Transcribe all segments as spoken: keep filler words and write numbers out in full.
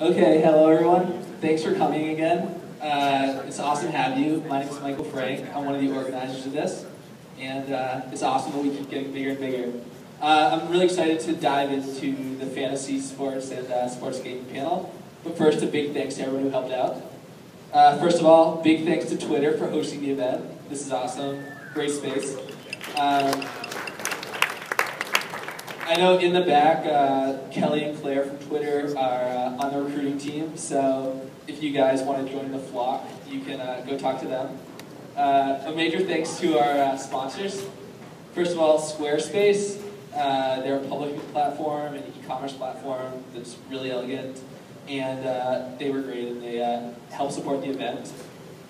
Okay, hello everyone. Thanks for coming again. Uh, it's awesome to have you. My name is Michael Frank. I'm one of the organizers of this. And uh, it's awesome that we keep getting bigger and bigger. Uh, I'm really excited to dive into the fantasy sports and uh, sports gaming panel. But first, a big thanks to everyone who helped out. Uh, first of all, big thanks to Twitter for hosting the event. This is awesome. Great space. Um, I know in the back, uh, Kelly and Claire from Twitter are uh, on the recruiting team, so if you guys want to join the flock, you can uh, go talk to them. Uh, a major thanks to our uh, sponsors. First of all, Squarespace. Uh, they're a publishing platform, an e-commerce platform that's really elegant, and uh, they were great, and they uh, help support the event.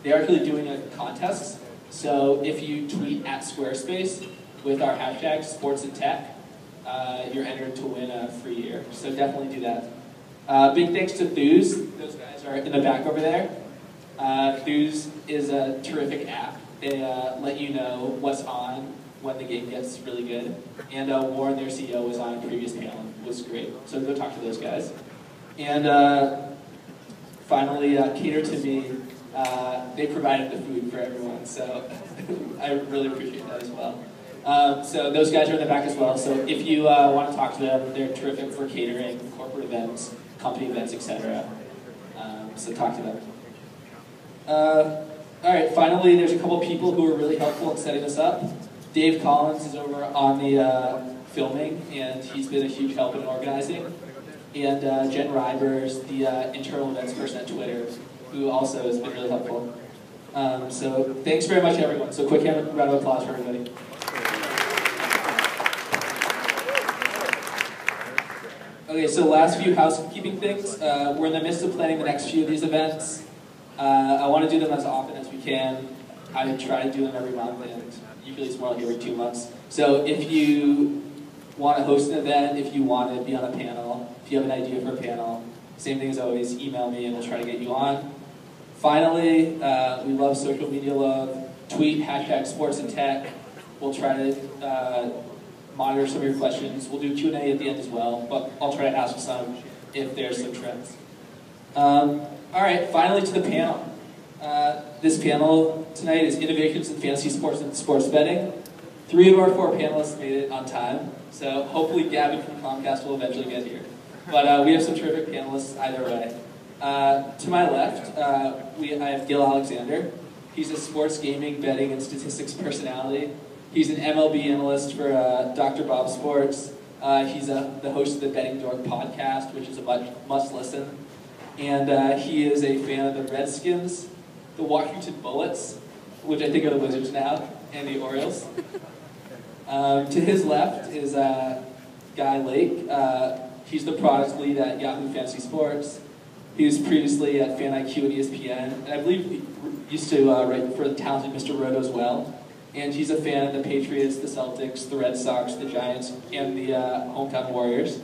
They are actually doing a contest, so if you tweet at Squarespace with our hashtag Sports and Tech, Uh, you're entered to win a free year, so definitely do that. Uh, big thanks to Thuuz. Those guys are in the back over there. Uh, Thuuz is a terrific app. They uh, let you know what's on when the game gets really good. And uh, Warren, their C E O, was on a previous panel. It was great, so go talk to those guys. And uh, finally, uh, Cater to Me. Uh, they provided the food for everyone, so I really appreciate that as well. Um, so those guys are in the back as well, so if you uh, want to talk to them, they're terrific for catering, corporate events, company events, et cetera. Um, so talk to them. Uh, all right, finally, there's a couple people who were really helpful in setting this up. Dave Collins is over on the uh, filming, and he's been a huge help in organizing. And uh, Jen Rybers, the uh, internal events person at Twitter, who also has been really helpful. Um, so thanks very much, everyone. So quick round of applause for everybody. Okay, so last few housekeeping things. Uh, we're in the midst of planning the next few of these events. Uh, I want to do them as often as we can. I try to do them every month, and usually it's more like every two months. So if you want to host an event, if you want to be on a panel, if you have an idea for a panel, same thing as always, email me and we'll try to get you on. Finally, uh, we love social media love. Tweet, hashtag sports and tech. We'll try to uh, monitor some of your questions. We'll do Q and A at the end as well, but I'll try to ask some if there's some trends. Um, all right, finally to the panel. Uh, this panel tonight is Innovations in Fantasy Sports and Sports Betting. Three of our four panelists made it on time, so hopefully Gavin from Comcast will eventually get here. But uh, we have some terrific panelists either way. Uh, to my left, uh, we, I have Gil Alexander. He's a sports gaming, betting, and statistics personality. He's an M L B analyst for uh, Doctor Bob Sports. Uh, he's a, the host of the Betting Dork podcast, which is a much, must listen. And uh, he is a fan of the Redskins, the Washington Bullets, which I think are the Wizards now, and the Orioles. Um, to his left is uh, Guy Lake. Uh, he's the product lead at Yahoo Fantasy Sports. He was previously at FanIQ and E S P N, and I believe he used to uh, write for the Talented Mister Roto as well. And he's a fan of the Patriots, the Celtics, the Red Sox, the Giants, and the uh, hometown Warriors.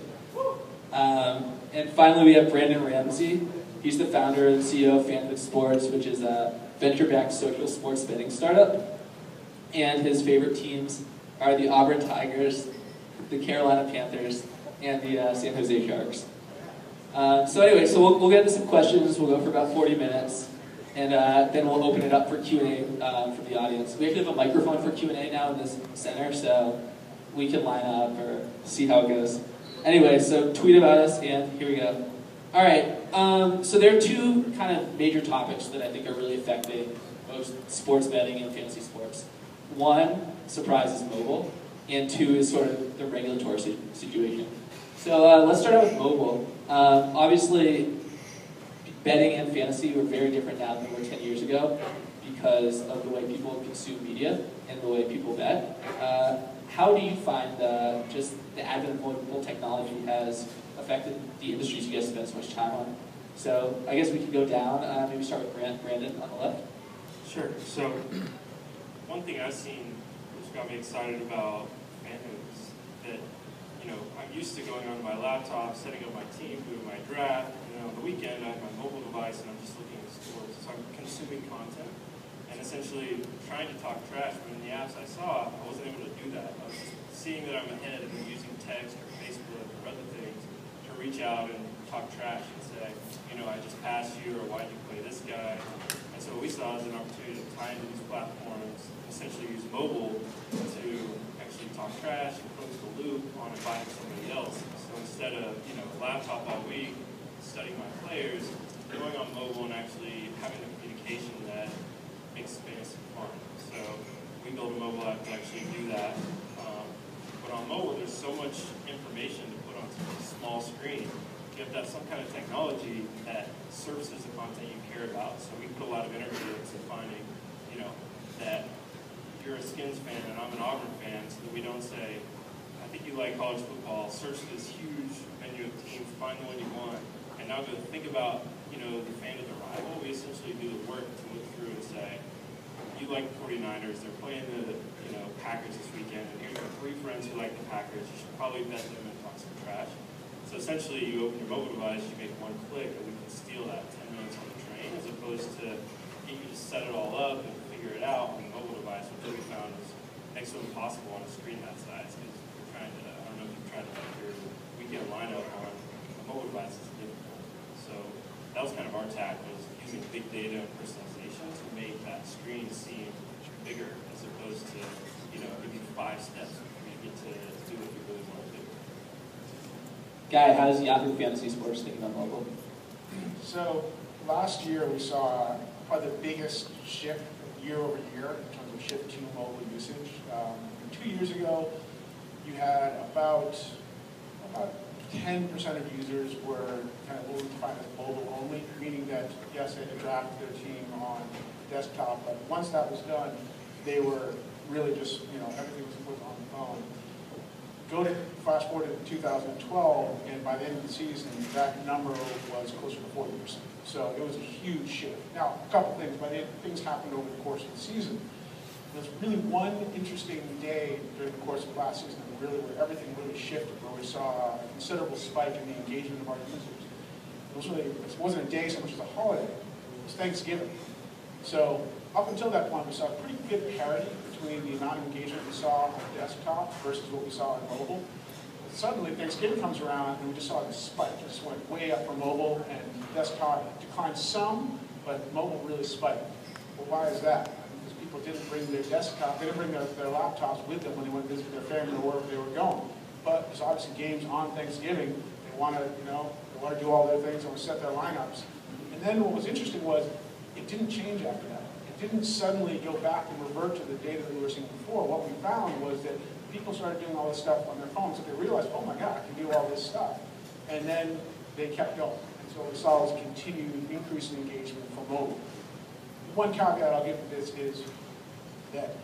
Um, and finally, we have Brandon Ramsey. He's the founder and C E O of Fanhood Sports, which is a venture-backed social sports betting startup. And his favorite teams are the Auburn Tigers, the Carolina Panthers, and the uh, San Jose Sharks. Uh, so anyway, so we'll, we'll get into some questions. We'll go for about forty minutes. And uh, then we'll open it up for Q and A uh, from the audience. We actually have a microphone for Q and A now in this center, so we can line up or see how it goes. Anyway, so tweet about us, and here we go. All right, um, so there are two kind of major topics that I think are really affecting both sports betting and fantasy sports. One, surprise, is mobile, and two is sort of the regulatory situation. So uh, let's start out with mobile. Um, obviously, betting and fantasy were very different now than they were ten years ago because of the way people consume media and the way people bet. Uh, how do you find the, just the advent of mobile technology has affected the industries you guys spend so much time on? So I guess we could go down, uh, maybe start with Brand, Brandon on the left. Sure, so one thing I've seen which got me excited about Fanhood is that, you know, I'm used to going on my laptop, setting up my team, doing my draft, on the weekend, I have my mobile device and I'm just looking at scores. So I'm consuming content and essentially trying to talk trash, but in the apps I saw, I wasn't able to do that. I was just seeing that I'm ahead and using text or Facebook or other things to reach out and talk trash and say, you or why do you play this guy? And so what we saw is an opportunity to tie into these platforms, essentially use mobile to actually talk trash and close the loop on inviting somebody else. So instead of, you know, laptop all week, studying my players, going on mobile and actually having the communication that makes fantasy fun. So we build a mobile app to actually do that. Um, but on mobile, there's so much information to put on a small screen. You have to have some kind of technology that surfaces the content you care about. So we put a lot of energy into finding, you know, that you're a Skins fan and I'm an Auburn fan, so that we don't say, I think you like college football, search this huge menu of teams, find the one you want, and now go think about, you know, the fan of the rival. We essentially do the work to look through and say, you like the forty-niners, they're playing the, you know, Packers this weekend, and here's your three friends who like the Packers, you should probably bet them and talk some trash. So essentially, you open your mobile device, you make one click, and we can steal that ten minutes on the train, as opposed to you can just set it all up and figure it out on the mobile device, which we found is next to impossible on a screen that size, because we're trying to, I don't know if you've tried to make your weekend lineup on a mobile device, it's difficult. So that was kind of our tack, was using big data and personalization to make that screen seem bigger, as opposed to, you know, maybe five steps for you to get to do what you really want to do. Guy, how does Yahoo Fantasy Sports think about mobile? So last year we saw probably the biggest shift year over year in terms of shift to mobile usage. Um, two years ago, you had about about ten percent of users were kind of what we define as mobile only, meaning that yes, they had to draft their team on desktop, but once that was done, they were really just, you know, everything was put on the phone. Go to fast forward to two thousand twelve, and by the end of the season, that number was closer to forty percent. So it was a huge shift. Now, a couple things, but it, things happened over the course of the season. There's really one interesting day during the course of last season really where everything really shifted, where we saw a considerable spike in the engagement of our users. It was really, it wasn't a day so much as a holiday. It was Thanksgiving. So up until that point, we saw a pretty good parity between the amount of engagement we saw on desktop versus what we saw on mobile. Suddenly, Thanksgiving comes around, and we just saw this spike. It just went way up for mobile, and desktop declined some, but mobile really spiked. Well, why is that? Because people didn't bring their desktop, they didn't bring their, their laptops with them when they went to visit their family or wherever they were going. But there's obviously games on Thanksgiving. They want to, you know, they want to do all their things, they want to set their lineups. And then what was interesting was it didn't change after that. Didn't suddenly go back and revert to the data that we were seeing before. What we found was that people started doing all this stuff on their phones, and they realized, oh my God, I can do all this stuff. And then they kept going. And so what we saw was continued increase in engagement for mobile. One caveat I'll give to this is that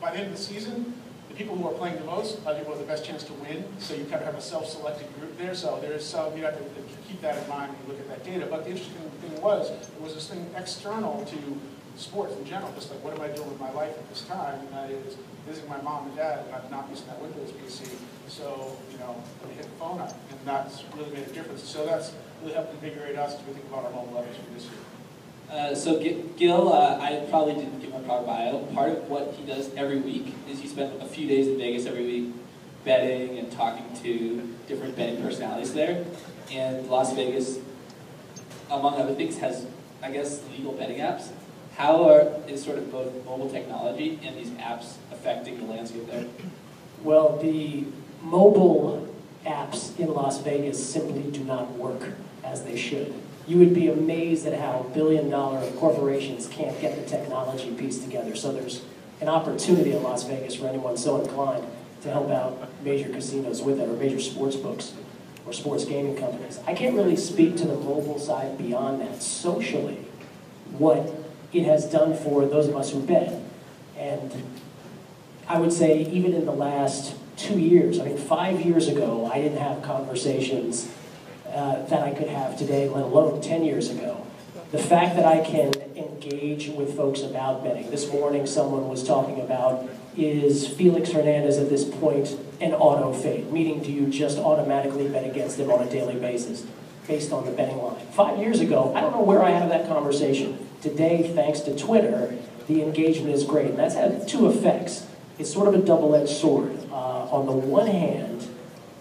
by the end of the season, the people who are playing the most are the people with the best chance to win, so you kind of have a self-selected group there, so there's some, you have to keep that in mind when you look at that data. But the interesting thing was, there was this thing external to sports in general, just like what am I doing with my life at this time, and that is visiting my mom and dad, and I'm not using that Windows P C, so, you know, let me hit the phone up, and that's really made a difference. So that's really helped invigorate us to think about our mobile levels for this year. Uh, so Gil, uh, I probably didn't give my proper bio. Part of what he does every week is he spends a few days in Vegas every week betting and talking to different betting personalities there, and Las Vegas, among other things, has, I guess, legal betting apps. How are, is sort of both mobile technology and these apps affecting the landscape there? Well, the mobile apps in Las Vegas simply do not work as they should. You would be amazed at how billion dollar corporations can't get the technology piece together. So there's an opportunity in Las Vegas for anyone so inclined to help out major casinos with it, or major sports books or sports gaming companies. I can't really speak to the mobile side beyond that. Socially, what it has done for those of us who bet. And I would say even in the last two years, I mean five years ago, I didn't have conversations uh, that I could have today, let alone ten years ago. The fact that I can engage with folks about betting. This morning someone was talking about, is Felix Hernandez at this point an auto fade? Meaning, do you just automatically bet against him on a daily basis based on the betting line? Five years ago, I don't know where I had that conversation. Today, thanks to Twitter, the engagement is great, and that's had two effects. It's sort of a double-edged sword. Uh, on the one hand,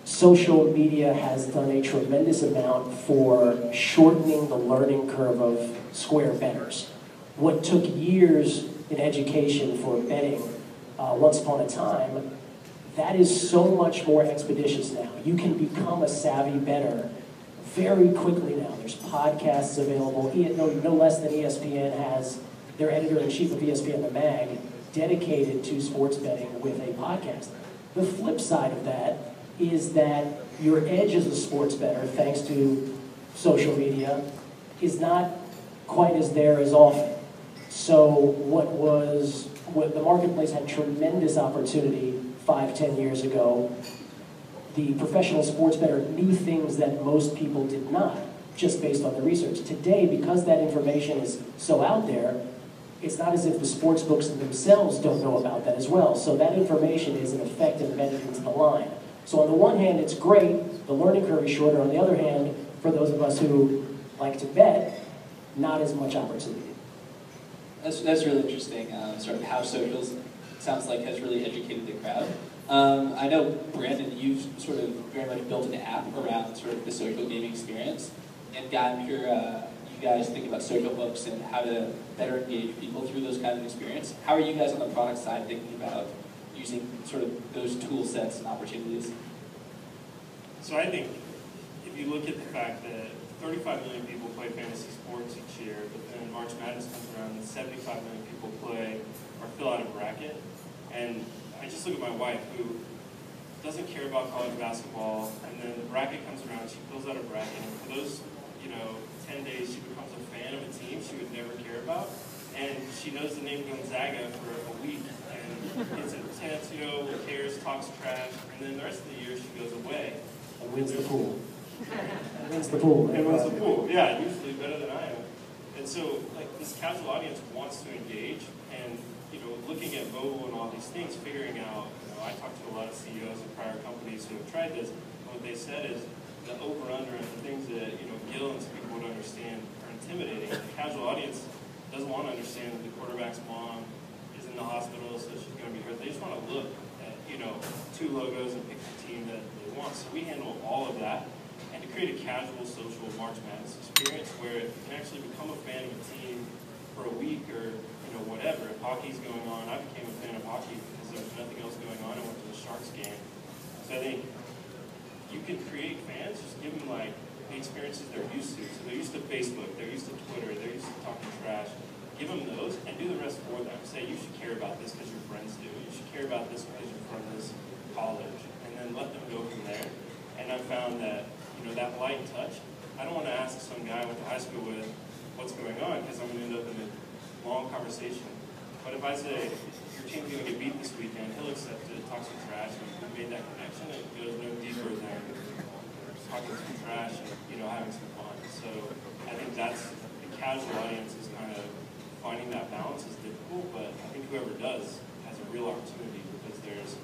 social media has done a tremendous amount for shortening the learning curve of square bettors. What took years in education for betting uh, once upon a time, that is so much more expeditious now. You can become a savvy bettor very quickly now. There's podcasts available. No, no less than E S P N has their editor-in-chief of E S P N, the mag, dedicated to sports betting with a podcast. The flip side of that is that your edge as a sports bettor, thanks to social media, is not quite as there as often. So what was, what the marketplace had tremendous opportunity five, ten years ago, the professional sports bettor knew things that most people did not, just based on the research. Today, because that information is so out there, it's not as if the sports books themselves don't know about that as well. So that information is, in effect, embedded into the line. So on the one hand, it's great, the learning curve is shorter. On the other hand, for those of us who like to bet, not as much opportunity. That's, that's really interesting, um, sort of how socials, sounds like, has really educated the crowd. Um, I know, Brandon, you've sort of very much built an app around sort of the social gaming experience, and gotten your, uh, you guys think about social hooks and how to better engage people through those kinds of experience. How are you guys on the product side thinking about using sort of those tool sets and opportunities? So I think if you look at the fact that thirty-five million people play fantasy sports each year, but then March Madness comes around and seventy-five million people play or fill out a bracket. And I just look at my wife, who doesn't care about college basketball, and then the bracket comes around, she fills out a bracket, and for those, you know, ten days she becomes a fan of a team she would never care about, and she knows the name Gonzaga for a week, and it's intense, you know, cares, talks trash, and then the rest of the year she goes away. And wins the pool. And wins the pool. And wins the pool, yeah, usually better than I am. And so, like, this casual audience wants to engage, and, you know, looking at mobile and all these things, figuring out, you know, I talked to a lot of C E Os of prior companies who have tried this, and what they said is the over-under and the things that, you know, Gil and some people would understand are intimidating. The casual audience doesn't want to understand that the quarterback's mom is in the hospital, so she's going to be hurt. They just want to look at, you know, two logos and pick the team that they want. So we handle all of that, and to create a casual social March Madness experience where you can actually become a fan of a team for a week or, you know, whatever. If hockey's going on, I became a fan of hockey because there was nothing else going on. I went to the Sharks game. So I think you can create fans, just give them, like, the experiences they're used to. So they're used to Facebook, they're used to Twitter, they're used to talking trash. Give them those and do the rest for them. Say, you should care about this because your friends do. You should care about this because you're from this college. And then let them go from there. And I found that, you know, that light touch, I don't want to ask some guy I went to high school with what's going on because I'm going to end up in a long conversation. But if I say, your team's going to get beat this weekend, he'll accept it, talk some trash, and we made that connection. It goes no deeper than talking some trash and, you know, having some fun. So I think that's, the casual audience is kind of, finding that balance is difficult, but I think whoever does has a real opportunity because there's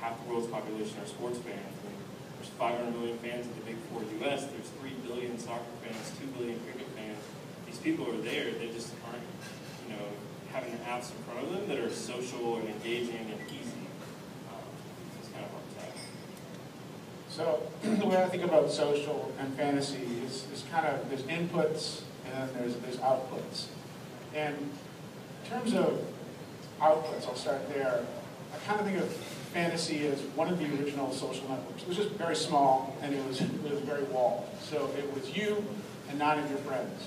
half the world's population are sports fans. And there's five hundred million fans in the Big Four U S, there's three billion soccer fans, two billion cricket fans. These people are there, they just aren't, you know, having the apps in front of them that are social and engaging and easy. Um, it's kind of hard to have. So the way I think about social and fantasy is, is kind of, there's inputs and then there's, there's outputs. And in terms of outputs, I'll start there. I kind of think of fantasy as one of the original social networks. It was just very small, and it was, it was very walled. So it was you and nine of your friends,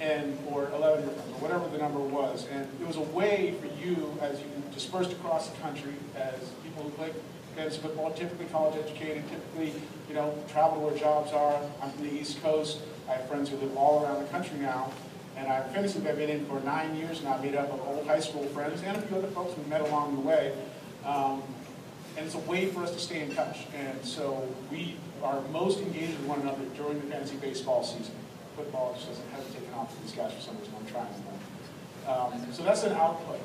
and or eleven of your friends, or whatever the number was. And it was a way for you, as you dispersed across the country, as people who play fantasy football, typically college educated, typically, you know, travel where jobs are. I'm from the East Coast. I have friends who live all around the country now. And I've finished I've been in for nine years now, made up of old high school friends and a few other folks we met along the way. Um, and it's a way for us to stay in touch. And so we are most engaged with one another during the fantasy baseball season. Football just doesn't, hasn't taken off for these guys for some reason. I'm trying them. Um, so that's an output.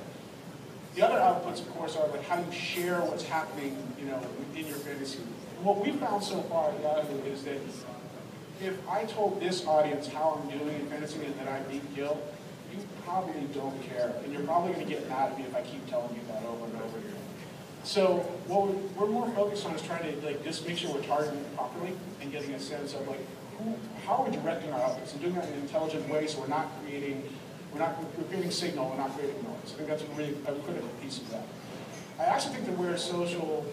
The other outputs, of course, are like how you share what's happening, you know, in your fantasy. And what we've found so far at Yahoo is that if I told this audience how I'm doing in fantasy and that I beat Gil, you probably don't care. And you're probably going to get mad at me if I keep telling you that over and over again. So what we're, we're more focused on is trying to like just make sure we're targeting it properly and getting a sense of like who, how are we directing our outputs and doing that in an intelligent way so we're not creating we're not we're creating signal, we're not creating noise. I think that's a really a critical piece of that. I actually think that where social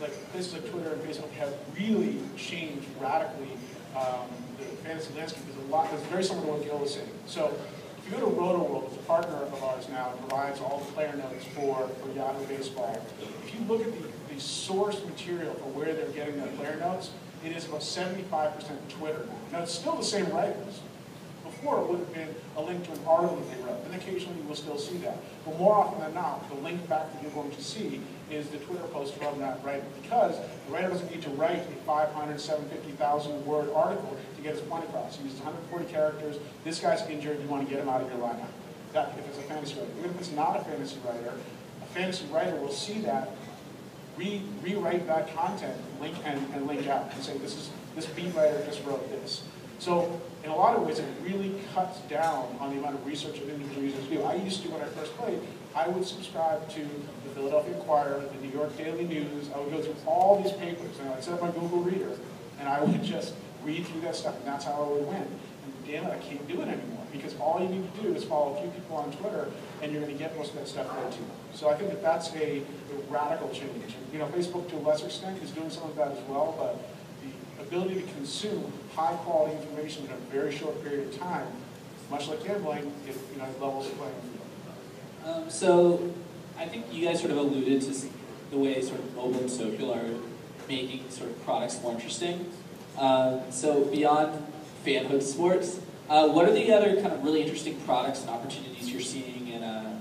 like places like Twitter and Facebook have really changed radically um, the fantasy landscape is a lot that's very similar to what Gil was saying. So if you go to RotoWorld, it's a partner of ours now, it provides all the player notes for, for Yahoo Baseball. If you look at the, the source material for where they're getting their player notes, it is about seventy-five perent Twitter now. Now it's still the same writers. Before it would have been a link to an article that they wrote, and occasionally you will still see that. But more often than not, the link back that you're going to see is the Twitter post from that writer, because the writer doesn't need to write a five hundred, seven hundred fifty thousand word article to get his point across. He uses one hundred forty characters, this guy's injured, you want to get him out of your lineup. That, if it's a fantasy writer. Even if it's not a fantasy writer, a fantasy writer will see that, re rewrite that content, link and, and link out, and say this is this beat writer just wrote this. So in a lot of ways, it really cuts down on the amount of research that individual users do. I used to, when I first played, I would subscribe to the Philadelphia Inquirer, the New York Daily News. I would go through all these papers, and I'd set up my Google Reader, and I would just read through that stuff, and that's how I would win. And damn it, I can't do it anymore, because all you need to do is follow a few people on Twitter, and you're going to get most of that stuff there, too. So I think that that's a, a radical change. You know, Facebook, to a lesser extent, is doing some of that as well, but ability to consume high quality information in a very short period of time, much like gambling, if you know levels of playing field. Um, so I think you guys sort of alluded to the way sort of mobile and social are making sort of products more interesting. Um, so beyond Fanhood Sports, uh, what are the other kind of really interesting products and opportunities you're seeing in uh,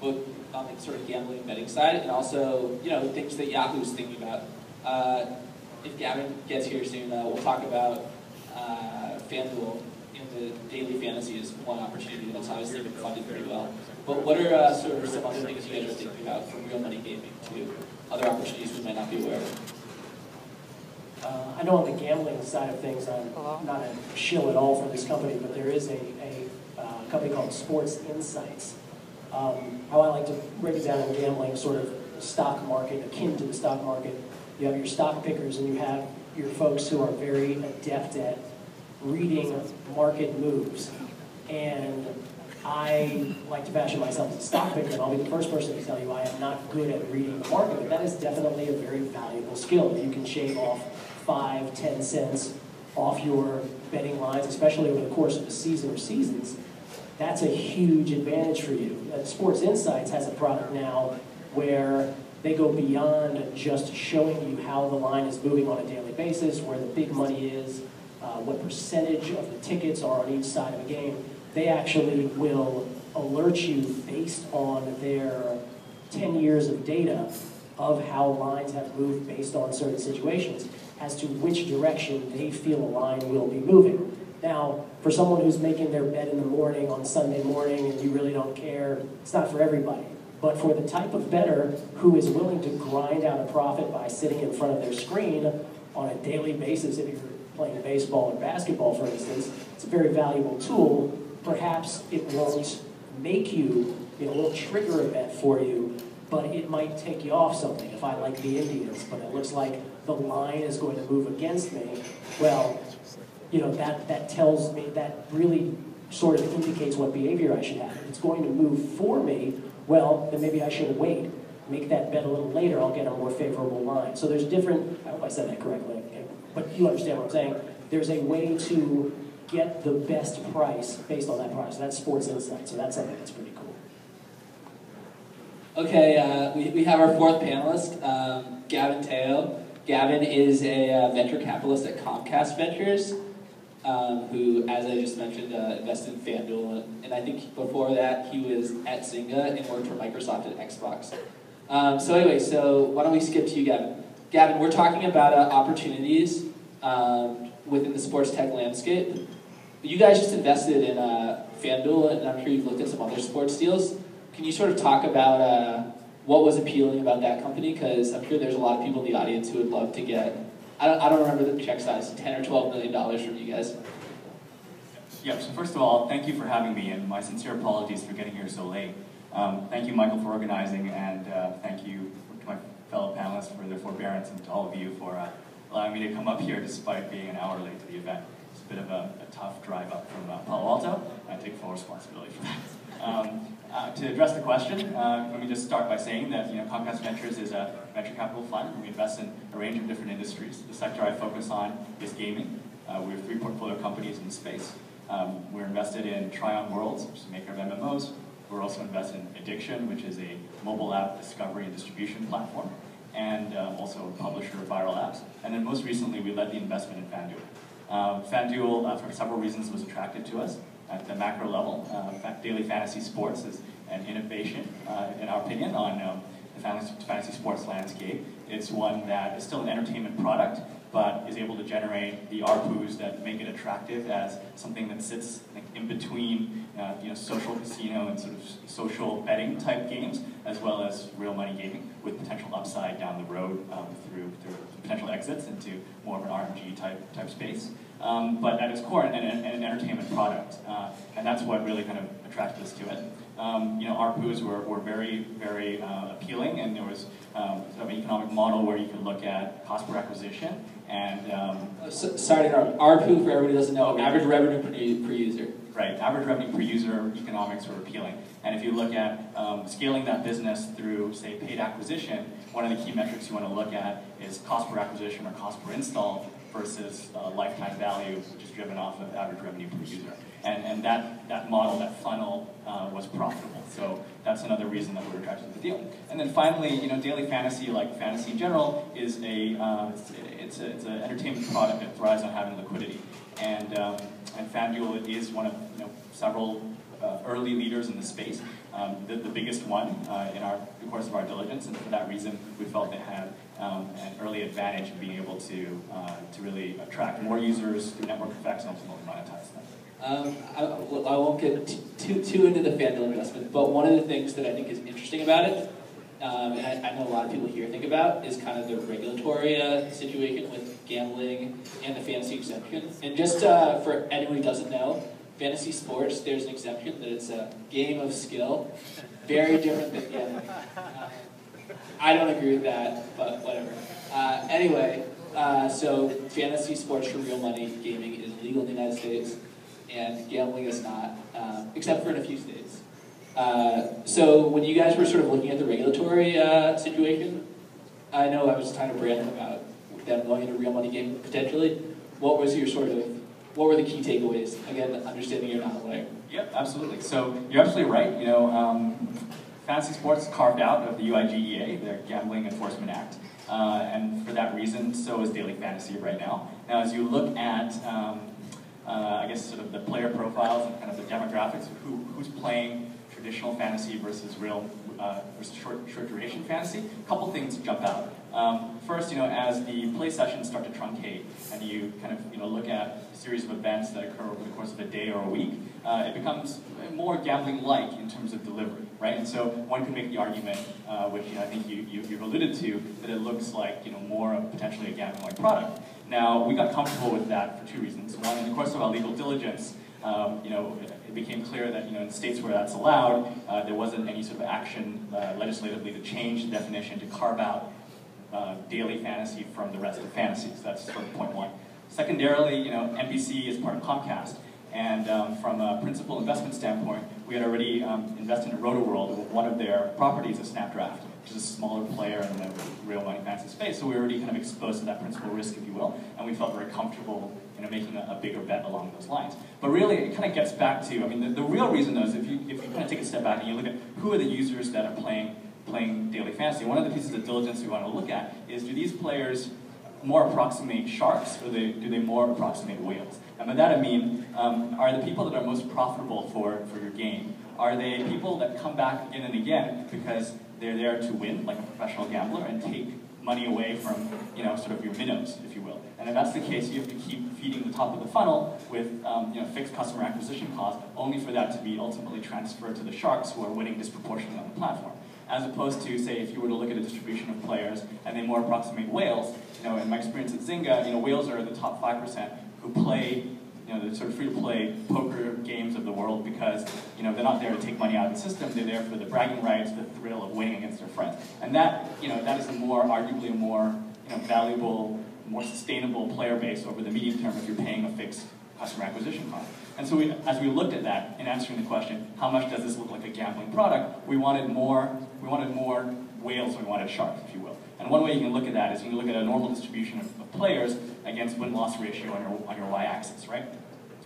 both on the sort of gambling and betting side, and also you know things that Yahoo's thinking about? Uh, If Gavin gets here soon, uh, we'll talk about uh, FanDuel in the daily fantasy is one opportunity that's obviously been funded pretty well. But what are uh, sort of some other things you guys are thinking about from real money gaming to other opportunities we might not be aware of? Uh, I know on the gambling side of things, I'm not a shill at all for this company, but there is a, a uh, company called Sports Insights. Um, how I like to break it down in gambling, sort of stock market, akin to the stock market. You have your stock pickers and you have your folks who are very adept at reading market moves. And I like to fashion myself as a stock picker, and I'll be the first person to tell you I am not good at reading the market, but that is definitely a very valuable skill. You can shave off five, ten cents off your betting lines, especially over the course of a season or seasons. That's a huge advantage for you. Sports Insights has a product now where they go beyond just showing you how the line is moving on a daily basis, where the big money is, uh, what percentage of the tickets are on each side of a game. They actually will alert you based on their ten years of data of how lines have moved based on certain situations as to which direction they feel a line will be moving. Now, for someone who's making their bed in the morning on Sunday morning and you really don't care, it's not for everybody. But for the type of bettor who is willing to grind out a profit by sitting in front of their screen on a daily basis, if you're playing baseball or basketball, for instance, it's a very valuable tool. Perhaps it won't make you, you know, it won't trigger a bet for you, but it might take you off something. If I like the Indians, but it looks like the line is going to move against me, well, you know, that, that tells me, that really sort of indicates what behavior I should have. If it's going to move for me, well, then maybe I should wait, make that bet a little later, I'll get a more favorable line. So there's different, I hope I said that correctly, but you understand what I'm saying. There's a way to get the best price based on that price. So that's Sports Insight, so that's something that's pretty cool. Okay, uh, we, we have our fourth panelist, um, Gavin Teo. Gavin is a uh, venture capitalist at Comcast Ventures, Um, who, as I just mentioned, uh, invested in FanDuel, and I think before that he was at Zynga and worked for Microsoft at Xbox. Um, so anyway, so why don't we skip to you, Gavin. Gavin, we're talking about uh, opportunities um, within the sports tech landscape. You guys just invested in uh, FanDuel, and I'm sure you've looked at some other sports deals. Can you sort of talk about uh, what was appealing about that company? Because I'm sure there's a lot of people in the audience who would love to get I don't, I don't remember the check size, ten or twelve million dollars from you guys. Yeah, so first of all, thank you for having me, and my sincere apologies for getting here so late. Um, thank you, Michael, for organizing, and uh, thank you to my fellow panelists for their forbearance, and to all of you for uh, allowing me to come up here despite being an hour late to the event. It's a bit of a, a tough drive up from uh, Palo Alto. I take full responsibility for that. Um, uh, to address the question, uh, let me just start by saying that you know, Comcast Ventures is a venture capital fund. We invest in a range of different industries. The sector I focus on is gaming. Uh, we have three portfolio companies in the space. Um, we're invested in Try-On Worlds, which is a maker of M M Os. We're also invested in Addiction, which is a mobile app discovery and distribution platform, and um, also a publisher of viral apps. And then most recently, we led the investment in FanDuel. Um, FanDuel, uh, for several reasons, was attractive to us at the macro level. Uh, Daily Fantasy Sports is an innovation, uh, in our opinion, on um, the fantasy sports landscape. It's one that is still an entertainment product, but is able to generate the A R P Us that make it attractive as something that sits like, in between uh, you know, social casino and sort of social betting type games, as well as real money gaming, with potential upside down the road um, through, through potential exits into more of an R M G type, type space. Um, but at its core, an, an, an entertainment product. Uh, and that's what really kind of attracted us to it. Um, you know, A R P Us were, were very, very uh, appealing, and there was um, sort of an economic model where you could look at cost per acquisition and... Um, uh, so, sorry to interrupt. A R P U, for everybody who doesn't know, okay. Average revenue per, per user. Right, average revenue per user economics were appealing. And if you look at um, scaling that business through, say, paid acquisition, one of the key metrics you want to look at is cost per acquisition or cost per install versus uh, lifetime value, which is driven off of average revenue per user. And, and that, that model, that funnel, uh, was profitable. So that's another reason that we were attracted to the deal. And then finally, you know, Daily Fantasy, like fantasy in general, is a, uh, it's, it's a, it's an entertainment product that thrives on having liquidity. And, um, and FanDuel is one of you know, several uh, early leaders in the space, um, the, the biggest one uh, in our, the course of our diligence, and for that reason, we felt it had Um, an early advantage in being able to uh, to really attract more users through network effects and ultimately monetize them. Um, I, I won't get too too into the FanDuel investment, but one of the things that I think is interesting about it, um, and I, I know a lot of people here think about, is kind of the regulatory uh, situation with gambling and the fantasy exemption. And just uh, for anyone who doesn't know, fantasy sports, there's an exemption that it's a game of skill, very different than gambling. Uh, I don't agree with that, but whatever. Uh, anyway, uh, so fantasy sports for real money gaming is legal in the United States, and gambling is not, uh, except for in a few states. Uh, so when you guys were sort of looking at the regulatory uh, situation, I know I was kind of ranting about them going into real money gaming potentially. What was your sort of, what were the key takeaways? Again, understanding you're not a lawyer. Yep, absolutely. So you're absolutely right. You know. Um, Fantasy sports carved out of the U I G E A, their Gambling Enforcement Act, uh, and for that reason, so is Daily Fantasy right now. Now, as you look at, um, uh, I guess, sort of the player profiles and kind of the demographics of who, who's playing traditional fantasy versus real uh, versus short, short duration fantasy, a couple things jump out. Um, first, you know, as the play sessions start to truncate, and you kind of you know look at a series of events that occur over the course of a day or a week, uh, it becomes more gambling-like in terms of delivery, right? And so one can make the argument, uh, which you know, I think you, you you've alluded to, that it looks like you know more of potentially a gambling-like product. Now, we got comfortable with that for two reasons. One, in the course of our legal diligence, um, you know, it, it became clear that you know in states where that's allowed, uh, there wasn't any sort of action uh, legislatively to change the definition to carve out Uh, daily fantasy from the rest of fantasies. That's sort of point one. Secondarily, you know, N B C is part of Comcast, and um, from a principal investment standpoint, we had already um, invested in Roto-World, one of their properties of Snapdraft, which is a smaller player in the real money fantasy space, so we were already kind of exposed to that principal risk, if you will, and we felt very comfortable you know, making a, a bigger bet along those lines. But really, it kind of gets back to, I mean, the, the real reason, though, is if you, if you kind of take a step back and you look at who are the users that are playing playing daily fantasy, one of the pieces of diligence we want to look at is do these players more approximate sharks, or they, do they more approximate whales? And by that I mean, um, are the people that are most profitable for, for your game, are they people that come back again and again because they're there to win, like a professional gambler, and take money away from, you know, sort of your minnows, if you will. And if that's the case, you have to keep feeding the top of the funnel with um, you know, fixed customer acquisition costs, only for that to be ultimately transferred to the sharks who are winning disproportionately on the platform. As opposed to, say, if you were to look at a distribution of players and they more approximate whales, you know, in my experience at Zynga, you know, whales are the top five percent who play, you know, the sort of free-to-play poker games of the world. world because, you know, they're not there to take money out of the system. They're there for the bragging rights, the thrill of winning against their friends. And that, you know, that is a more, arguably a more, you know, valuable, more sustainable player base over the medium term if you're paying a fixed customer acquisition cost. And so we, as we looked at that in answering the question, how much does this look like a gambling product, we wanted more, we wanted more whales, we wanted sharks, if you will. And one way you can look at that is you can look at a normal distribution of, of players against win-loss ratio on your, on your y-axis, right?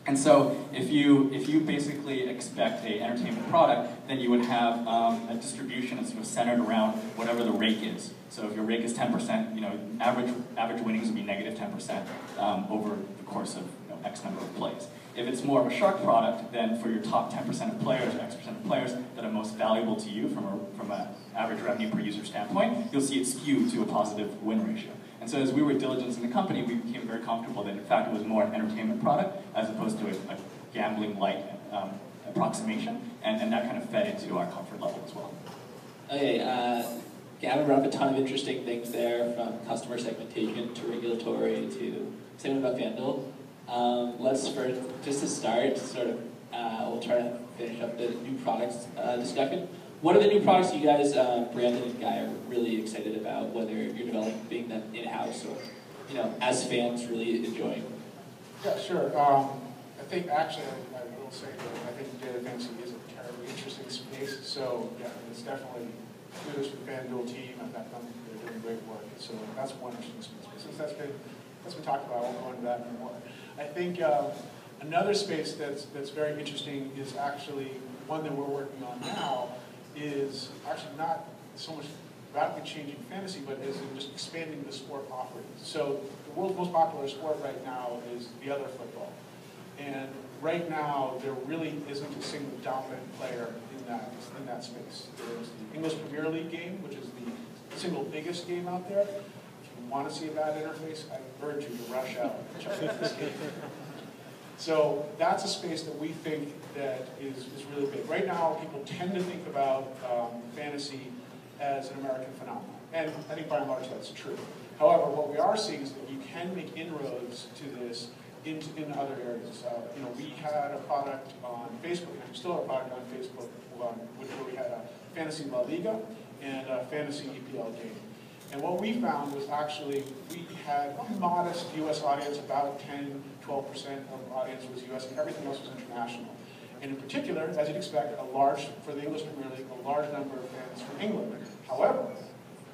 And so if you, if you basically expect an entertainment product, then you would have um, a distribution that's sort of centered around whatever the rake is. So if your rake is ten percent, you know, average, average winnings would be negative ten percent um, over the course of, you know, X number of plays. If it's more of a shark product, then for your top ten percent of players or X percent of players that are most valuable to you from a, from an average revenue per user standpoint, you'll see it skewed to a positive win ratio. And so as we were diligencing the company, we became very comfortable that in fact it was more an entertainment product as opposed to a, a gambling-like um, approximation, and, and that kind of fed into our comfort level as well. Okay, uh, Gavin brought up a ton of interesting things there, from customer segmentation to regulatory to statement about FanDuel. Um, let's first, just to start, sort of, uh, we'll try to finish up the new products uh, discussion. What are the new products you guys, uh, Brandon and Guy, are really excited about, whether you're developing them in-house or, you know, as fans really enjoying them? Yeah, sure. Um, I think, actually, I, I will say that I think data fantasy is a terribly interesting space, so, yeah, it's definitely, kudos to the FanDuel team, and that company, they're doing great work, so that's one interesting space. Since that's been, that's been talked about, I won't go into that anymore. I think um, another space that's, that's very interesting is actually one that we're working on now, is actually not so much radically changing fantasy, but is just expanding the sport offerings. So the world's most popular sport right now is the other football. And right now, there really isn't a single dominant player in that, in that space. There's the English Premier League game, which is the single biggest game out there. If you want to see a bad interface, I urge you to rush out and check out this game. So that's a space that we think that is, is really big. Right now, people tend to think about um, fantasy as an American phenomenon. And I think by and large that's true. However, what we are seeing is that you can make inroads to this in, in other areas. Uh, you know, we had a product on Facebook, and we still have a product on Facebook, where we had a fantasy La Liga and a fantasy E P L game. And what we found was actually we had a modest U S audience, about ten, twelve percent of the audience was U S, and everything else was international. And in particular, as you'd expect, a large, for the English Premier League, a large number of fans from England. However,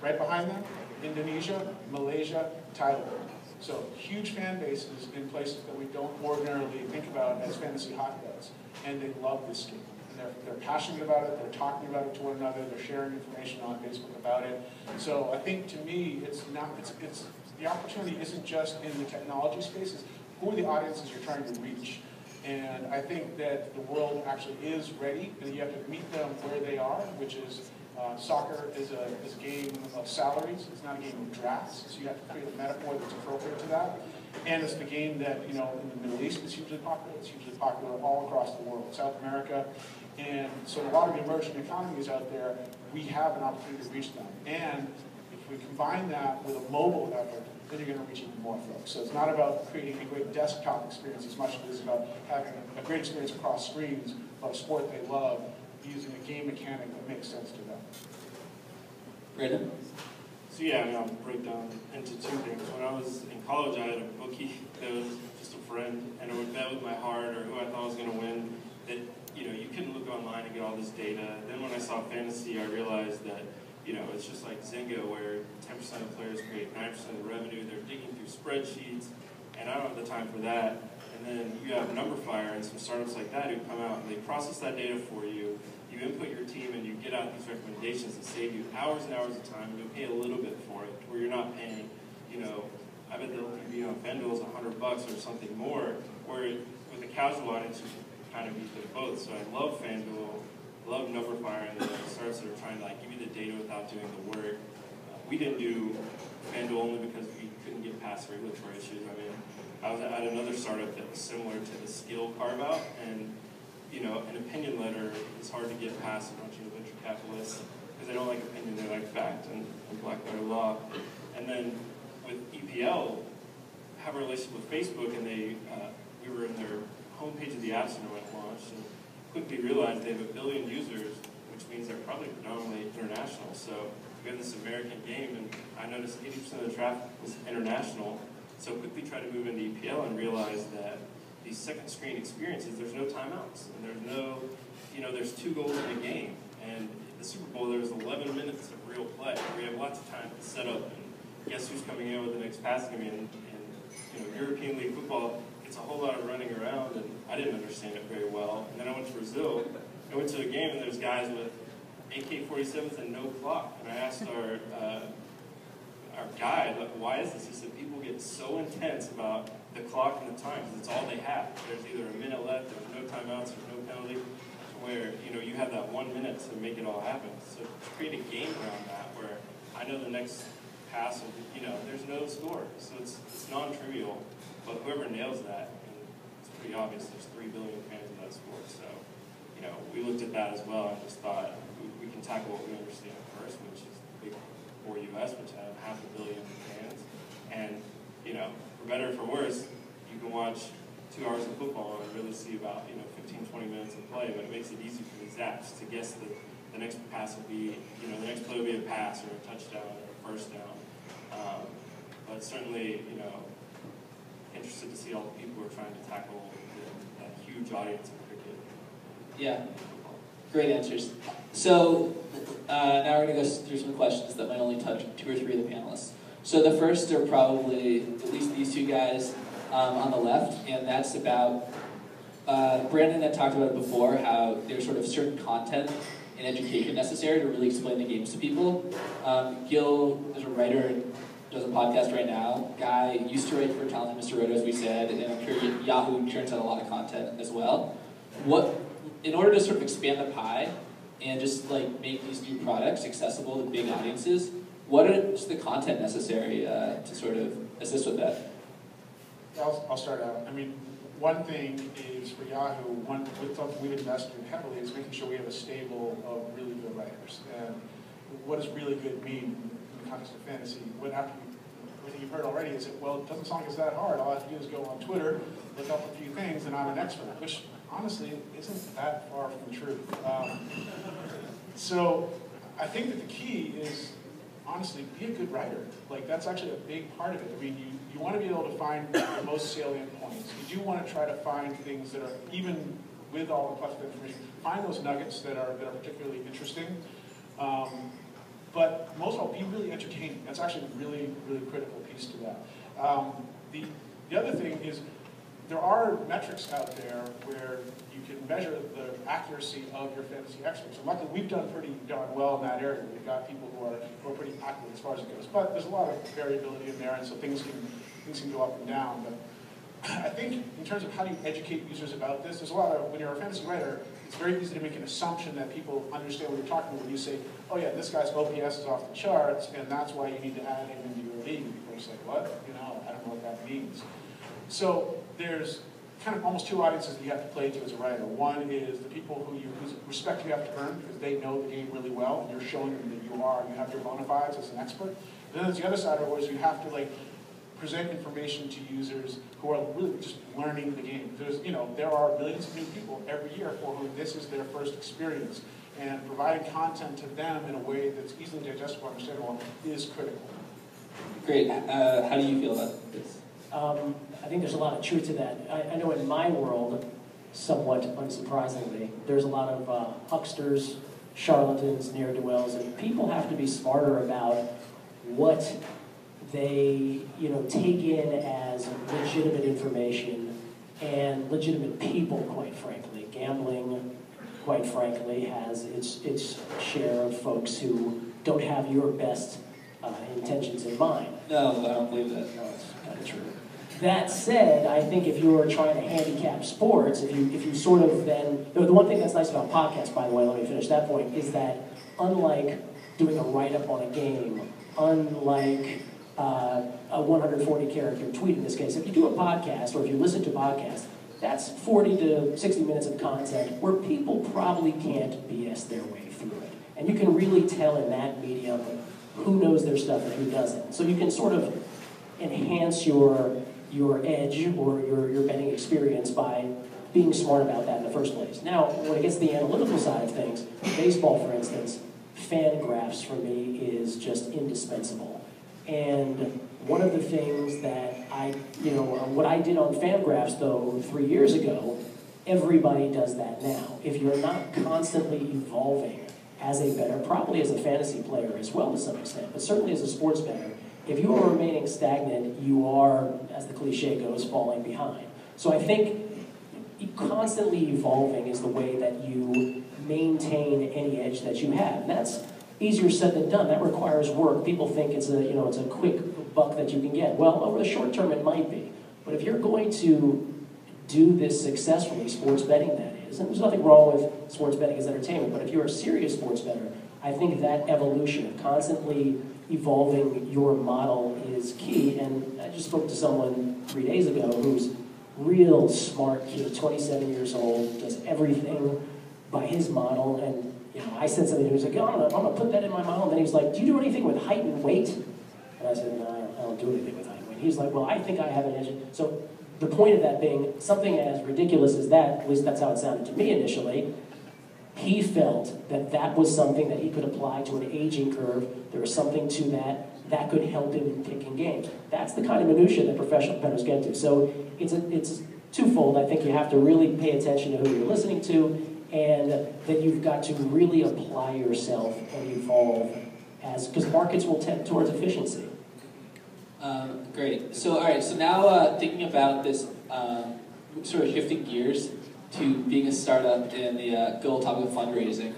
right behind them, Indonesia, Malaysia, Thailand. So huge fan bases in places that we don't ordinarily think about as fantasy hotbeds. And they love this game. They're, they're passionate about it, they're talking about it to one another, they're sharing information on Facebook about it. So I think to me, it's not, it's, it's, the opportunity isn't just in the technology spaces, who are the audiences you're trying to reach. And I think that the world actually is ready, and you have to meet them where they are, which is uh, soccer is a, is a game of salaries, it's not a game of drafts, so you have to create a metaphor that's appropriate to that. And it's the game that, you know, in the Middle East is hugely popular, it's hugely popular all across the world, South America. And so in a lot of the emerging economies out there, we have an opportunity to reach them. And if we combine that with a mobile effort, then you're going to reach even more folks. So it's not about creating a great desktop experience as much as it is about having a great experience across screens about a sport they love, using a game mechanic that makes sense to them. Brandon? So yeah, I mean, I'll break down into two things. When I was in college, I had a bookie that was just a friend, and I would bet with my heart or who I thought was going to win. That, you know, you couldn't look online and get all this data. Then when I saw fantasy, I realized that, you know, it's just like Zynga, where ten percent of players create nine percent of the revenue. They're digging through spreadsheets, and I don't have the time for that. And then you have Numberfire and some startups like that who come out and they process that data for you. You input your team and you get out these recommendations that save you hours and hours of time. You'll pay a little bit for it, where you're not paying, you know, I bet the L T V on FanDuel is a hundred bucks or something more, where with a casual audience, you kind of meet them both. So I love FanDuel, love Numberfire, and the startups that are trying to like give you the data without doing the work. Uh, we didn't do FanDuel only because we couldn't get past regulatory issues. I mean, I was at another startup that was similar to the skill carve-out, and you know, an opinion letter is hard to get past a bunch of venture capitalists because they don't like opinion, they like fact and, and black letter law. And then with E P L, have a relationship with Facebook, and they uh, we were in their homepage of the app center when it launched, and quickly realized they have a billion users, which means they're probably predominantly international. So we got this American game, and I noticed eighty percent of the traffic was international. So quickly tried to move into E P L and realized that these second screen experiences, there's no timeouts, and there's no, you know, there's two goals in a game. And in the Super Bowl, there was eleven minutes of real play. We have lots of time to set up and guess who's coming in with the next pass. I mean, and, you know, European League football, it's a whole lot of running around, and I didn't understand it very well. And then I went to Brazil. I went to a game, and there's guys with A K forty-sevens and no clock. And I asked our uh, our guide, like, why is this? He said, people get so intense about the clock and the time, because it's all they have. There's either a minute left, there's no timeouts, there's no penalty, where, you know, you have that one minute to make it all happen. So to create a game around that, where I know the next pass will be, you know, there's no score. So it's, it's non-trivial, but whoever nails that, and it's pretty obvious there's three billion fans of that sport. So, you know, we looked at that as well and just thought, we, we can tackle what we understand first, which is the big four U S, which have half a billion fans. And, you know, for better or for worse, you can watch two hours of football and really see about, you know, fifteen, twenty minutes of play, but it makes it easy for these apps to guess that the next pass will be, you know, the next play will be a pass or a touchdown or a first down. Um, but certainly, you know, interested to see all the people who are trying to tackle the, that huge audience of cricket. Yeah, great answers. So uh, now we're going to go through some questions that might only touch two or three of the panelists. So the first are probably at least these two guys um, on the left, and that's about Uh, Brandon had talked about it before, how there's sort of certain content and education necessary to really explain the games to people. Um, Gil is a writer and does a podcast right now. Guy used to write for Talented Mister Roto, as we said, and I'm sure Yahoo churns out a lot of content as well. What, in order to sort of expand the pie and just like make these new products accessible to big audiences, what is the content necessary uh, to sort of assist with that? I'll, I'll start out. I mean, one thing is for Yahoo, one something we've invested in heavily is making sure we have a stable of really good writers. And what does really good mean in the context of fantasy? What after everything you've heard already is that, well, it doesn't sound like it's that hard. All I have to do is go on Twitter, look up a few things, and I'm an expert, which honestly isn't that far from the truth. Um, so I think that the key is, honestly, be a good writer. Like, that's actually a big part of it. I mean, you, you want to be able to find the most salient points. You do want to try to find things that are, even with all the plethora of information, find those nuggets that are, that are particularly interesting. Um, but most of all, be really entertaining. That's actually a really, really critical piece to that. Um, the, the other thing is, there are metrics out there where you can measure the accuracy of your fantasy experts. And luckily, we've done pretty darn well in that area. We've got people who are, who are pretty accurate as far as it goes. But there's a lot of variability in there, and so things can, things can go up and down. But I think in terms of how do you educate users about this, there's a lot of, when you're a fantasy writer, it's very easy to make an assumption that people understand what you're talking about when you say, oh yeah, this guy's O P S is off the charts, and that's why you need to add him into your league. People say, what? You know, I don't know what that means. So there's kind of almost two audiences that you have to play to as a writer. One is the people who you, whose respect you have to earn because they know the game really well, and you're showing them that you are, and you have your bona fides as an expert. And then there's the other side, where you have to like present information to users who are really just learning the game. There's, you know, there are millions of new people every year for whom this is their first experience, and providing content to them in a way that's easily digestible and understandable is critical. Great. Uh, how do you feel about this? Um, I think there's a lot of truth to that. I, I know in my world, somewhat unsurprisingly, there's a lot of uh, hucksters, charlatans, ne'er-do-wells, and people have to be smarter about what they, you know, take in as legitimate information and legitimate people, quite frankly. Gambling, quite frankly, has its, its share of folks who don't have your best uh, intentions in mind. No, I don't believe that. No, it's kind of true. That said, I think if you're trying to handicap sports, if you if you sort of then, the one thing that's nice about podcasts, by the way, let me finish that point, is that unlike doing a write-up on a game, unlike uh, a one hundred forty character tweet in this case, if you do a podcast or if you listen to podcasts, that's forty to sixty minutes of content where people probably can't B S their way through it. And you can really tell in that medium who knows their stuff and who doesn't. So you can sort of enhance your your edge or your, your betting experience by being smart about that in the first place. Now, when it gets to the analytical side of things, baseball, for instance, fan graphs for me is just indispensable. And one of the things that I, you know, what I did on fan graphs, though, three years ago, everybody does that now. If you're not constantly evolving as a bettor, probably as a fantasy player as well to some extent, but certainly as a sports bettor, if you are remaining stagnant, you are, as the cliche goes, falling behind. So I think constantly evolving is the way that you maintain any edge that you have. And that's easier said than done. That requires work. People think it's a, you know, it's a quick buck that you can get. Well, over the short term, it might be. But if you're going to do this successfully, sports betting that is, and there's nothing wrong with sports betting as entertainment, but if you're a serious sports bettor, I think that evolution of constantly evolving your model is key. And I just spoke to someone three days ago who's real smart kid, twenty-seven years old, does everything by his model. And you know, I said something to him, he was like, oh, I'm gonna, I'm gonna put that in my model. And then he was like, do you do anything with height and weight? And I said, no, I don't, I don't do anything with height and weight. He's like, well, I think I have an edge. So the point of that being, something as ridiculous as that, at least that's how it sounded to me initially, he felt that that was something that he could apply to an aging curve. There was something to that that could help him in picking games. That's the kind of minutia that professional bettors get to. So it's a, it's twofold. I think you have to really pay attention to who you're listening to, and that you've got to really apply yourself and evolve, as because markets will tend towards efficiency. Um, great. So all right. So now uh, thinking about this, um, sort of shifting gears to being a startup in the uh, good old topic of fundraising.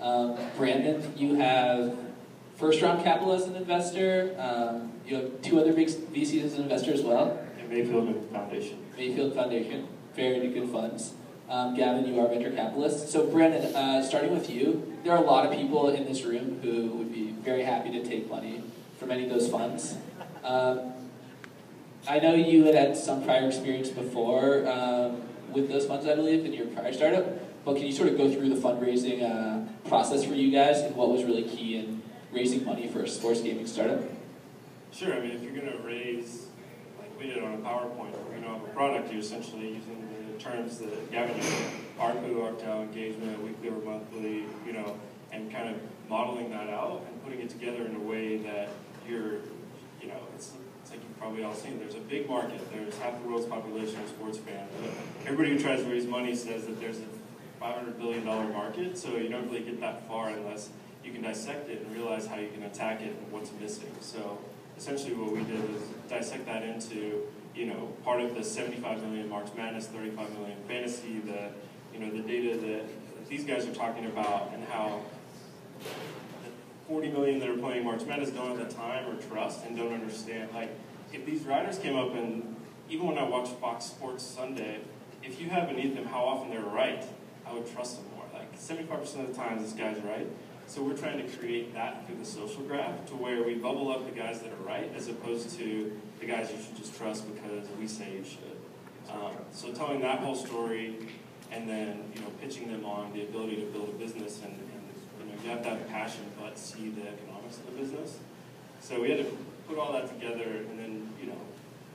Um, Brandon, you have first-round capital as an investor. Um, you have two other big V Cs as an investor as well. And Mayfield Foundation. Mayfield Foundation, very good funds. Um, Gavin, you are a venture capitalist. So Brandon, uh, starting with you, there are a lot of people in this room who would be very happy to take money from any of those funds. Um, I know you had had some prior experience before um, with those funds, I believe, in your prior startup. But can you sort of go through the fundraising uh, process for you guys and what was really key in raising money for a sports gaming startup? Sure. I mean, if you're going to raise, like we did on a PowerPoint, we're going to have a product, you're essentially using the terms that Gavin used, A R P U, octal, engagement, weekly or monthly, you know, and kind of modeling that out and putting it together in a way that you're, you know, it's, it's like you've probably all seen, there's a big market, there's half the world's population of sports fans, but everybody who tries to raise money says that there's a five hundred billion dollar market, so you don't really get that far unless you can dissect it and realize how you can attack it and what's missing. So essentially what we did is dissect that into, you know, part of the seventy-five million March Madness, thirty-five million fantasy, the, you know, the data that these guys are talking about and how the forty million that are playing March Madness don't at the time or trust and don't understand. Like, if these riders came up and, even when I watched Fox Sports Sunday, if you have beneath them how often they're right, I would trust them more. Like, seventy-five percent of the time this guy's right. So we're trying to create that through the social graph to where we bubble up the guys that are right as opposed to the guys you should just trust because we say you should. Um, so telling that whole story and then, you know, pitching them on the ability to build a business and, and you know, you have to have passion but see the economics of the business. So we had to put all that together and then, you know,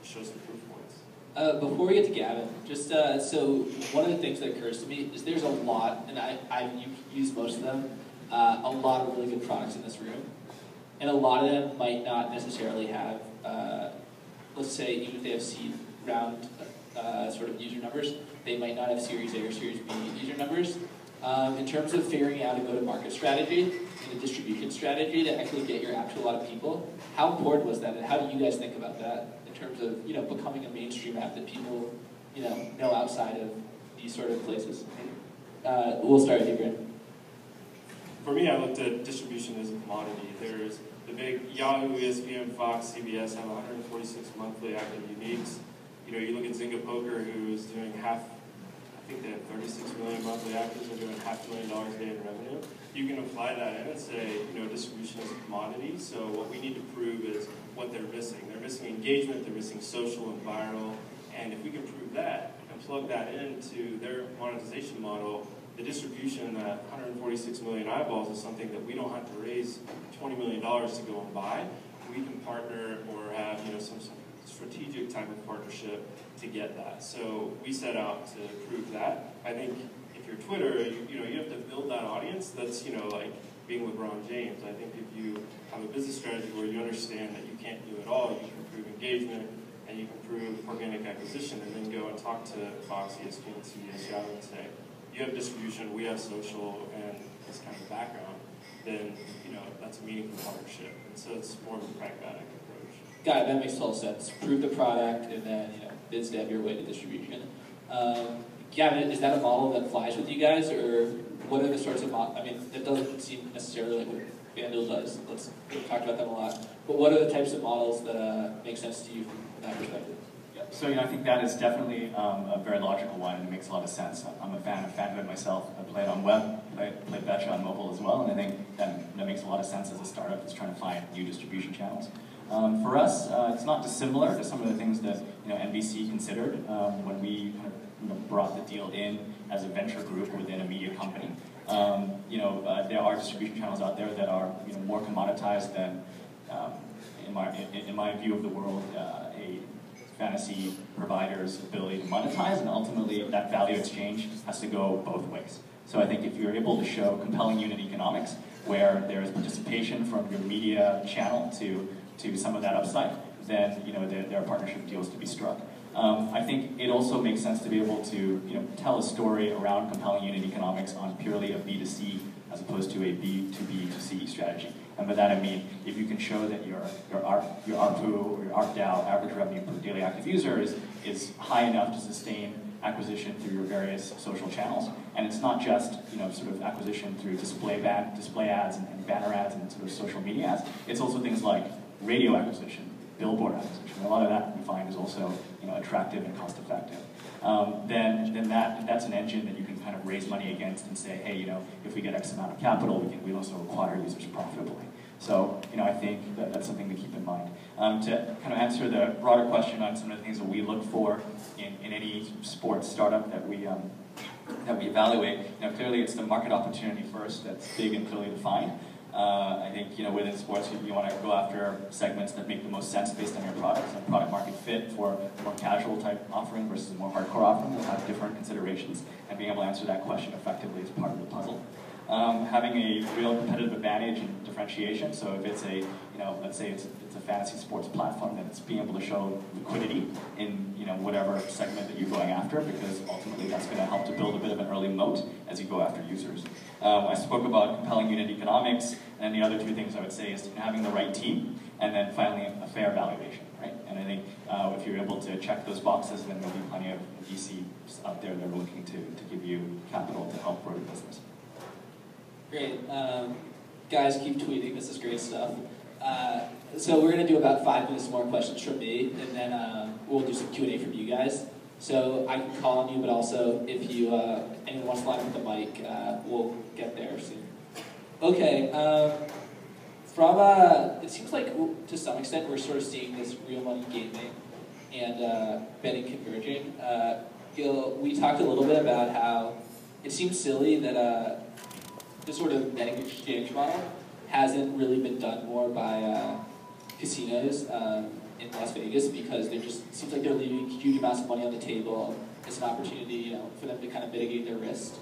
show some proof points. Uh, before we get to Gavin, just uh, so one of the things that occurs to me is there's a lot, and I, I've used most of them, Uh, a lot of really good products in this room, and a lot of them might not necessarily have, uh, let's say, even if they have seed round uh, sort of user numbers, they might not have Series A or Series B user numbers. Um, in terms of figuring out a go-to-market strategy and a distribution strategy to actually get your app to a lot of people, how important was that, and how do you guys think about that in terms of, you know, becoming a mainstream app that people, you know, know outside of these sort of places? Uh, we'll start with you, Brandon. For me, I looked at distribution as a commodity. There's the big Yahoo, E S P N, Fox, C B S have one hundred forty-six monthly active uniques. You know, you look at Zynga Poker, who's doing half, I think they have thirty-six million monthly actives, they're doing half a million dollars a day in revenue. You can apply that in and say, you know, distribution is a commodity. So what we need to prove is what they're missing. They're missing engagement, they're missing social and viral. And if we can prove that and plug that into their monetization model, the distribution that one hundred forty-six million eyeballs is something that we don't have to raise twenty million dollars to go and buy. We can partner or have, you know, some, some strategic type of partnership to get that. So we set out to prove that. I think if you're Twitter, you, you know, you have to build that audience. That's, you know, like being LeBron James. I think if you have a business strategy where you understand that you can't do it all, you can prove engagement and you can prove organic acquisition, and then go and talk to Fox, E S P N, C B S, Yahoo, and say, you have distribution, we have social, and this kind of background, then, you know, that's a meaningful partnership. And so it's more of a pragmatic approach. Got it, that makes total sense. Prove the product, and then, you know, biz dev your way to distribution. Um, Gavin, is that a model that flies with you guys, or what are the sorts of models? I mean, that doesn't seem necessarily like what FanDuel does. Let's talk about that a lot. But what are the types of models that uh, make sense to you from that perspective? So you know, I think that is definitely um, a very logical one, and it makes a lot of sense. I'm a fan of FanHood myself. I play it on web, I play Betcha on mobile as well, and I think that, that makes a lot of sense as a startup that's trying to find new distribution channels. Um, for us, uh, it's not dissimilar to some of the things that you know N B C considered um, when we kind of you know, brought the deal in as a venture group within a media company. Um, you know, uh, there are distribution channels out there that are you know, more commoditized than, um, in my in, in my view of the world, uh, a fantasy provider's ability to monetize, and ultimately that value exchange has to go both ways. So I think if you're able to show compelling unit economics where there is participation from your media channel to, to some of that upside, then you know, there, there are partnership deals to be struck. Um, I think it also makes sense to be able to you know, tell a story around compelling unit economics on purely a B two C as opposed to a B two B two C strategy. And by that I mean, if you can show that your your A R P U or your A R P D A U, average revenue per daily active user, is, is high enough to sustain acquisition through your various social channels. And it's not just you know sort of acquisition through display ban display ads and, and banner ads and sort of social media ads. It's also things like radio acquisition, billboard acquisition. A lot of that we find is also you know attractive and cost effective. Um, then, then that that's an engine that you can kind of raise money against and say, hey, you know, if we get X amount of capital, we can we also acquire users profitably. So, you know, I think that, that's something to keep in mind. Um, to kind of answer the broader question on some of the things that we look for in, in any sports startup that we um, that we evaluate, you know, clearly it's the market opportunity first that's big and clearly defined. Uh, I think you know within sports you, you want to go after segments that make the most sense based on your products and product market fit for a more casual type offering versus a more hardcore offering will have different considerations, and being able to answer that question effectively is part of the puzzle. Um, having a real competitive advantage and differentiation. So if it's a you know let's say it's it's a fantasy sports platform, then it's being able to show liquidity in you know whatever segment that you're going after, because ultimately that's going to help to build a bit of an early moat as you go after users. Um, I spoke about compelling unit economics, and the other two things I would say is having the right team, and then finally a fair valuation, right? And I think uh, if you're able to check those boxes, then there'll be plenty of V Cs out there that are looking to, to give you capital to help grow your business. Great. Um, guys, keep tweeting. This is great stuff. Uh, so we're going to do about five minutes more questions from me, and then uh, we'll do some Q and A from you guys. So I can call on you, but also if you uh, anyone wants to line up with the mic, uh, we'll get there soon. Okay, um, from uh, it seems like to some extent we're sort of seeing this real money gaming and uh, betting converging. Uh, Gil, we talked a little bit about how it seems silly that uh, this sort of betting exchange model hasn't really been done more by uh, casinos. Um, in Las Vegas, because they just seems like they're leaving huge amounts of money on the table. It's an opportunity, you know, for them to kind of mitigate their risk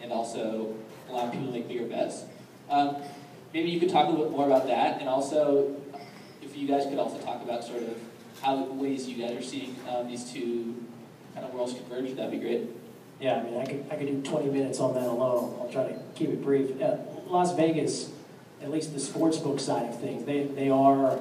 and also allow people to make bigger bets. Um, maybe you could talk a little bit more about that, and also if you guys could also talk about sort of how ways you guys are seeing um, these two kind of worlds converge. That'd be great. Yeah, I mean, I could I could do twenty minutes on that alone. I'll try to keep it brief. Uh, Las Vegas, at least the sportsbook side of things, they they are.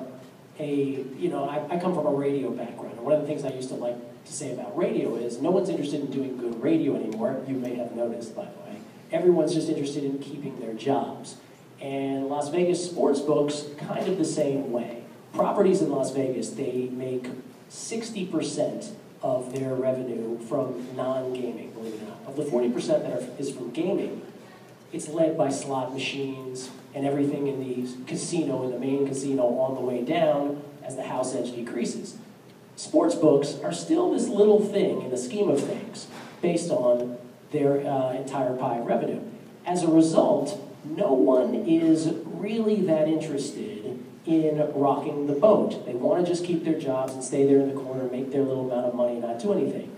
A, you know, I, I come from a radio background, and one of the things I used to like to say about radio is no one's interested in doing good radio anymore. You may have noticed, by the way. Everyone's just interested in keeping their jobs. And Las Vegas sportsbooks, kind of the same way. Properties in Las Vegas, they make sixty percent of their revenue from non-gaming, believe it or not. Of the forty percent that are, is from gaming, it's led by slot machines and everything in the casino, in the main casino, on the way down as the house edge decreases. Sportsbooks are still this little thing in the scheme of things based on their uh, entire pie of revenue. As a result, no one is really that interested in rocking the boat. They want to just keep their jobs and stay there in the corner, make their little amount of money, and not do anything.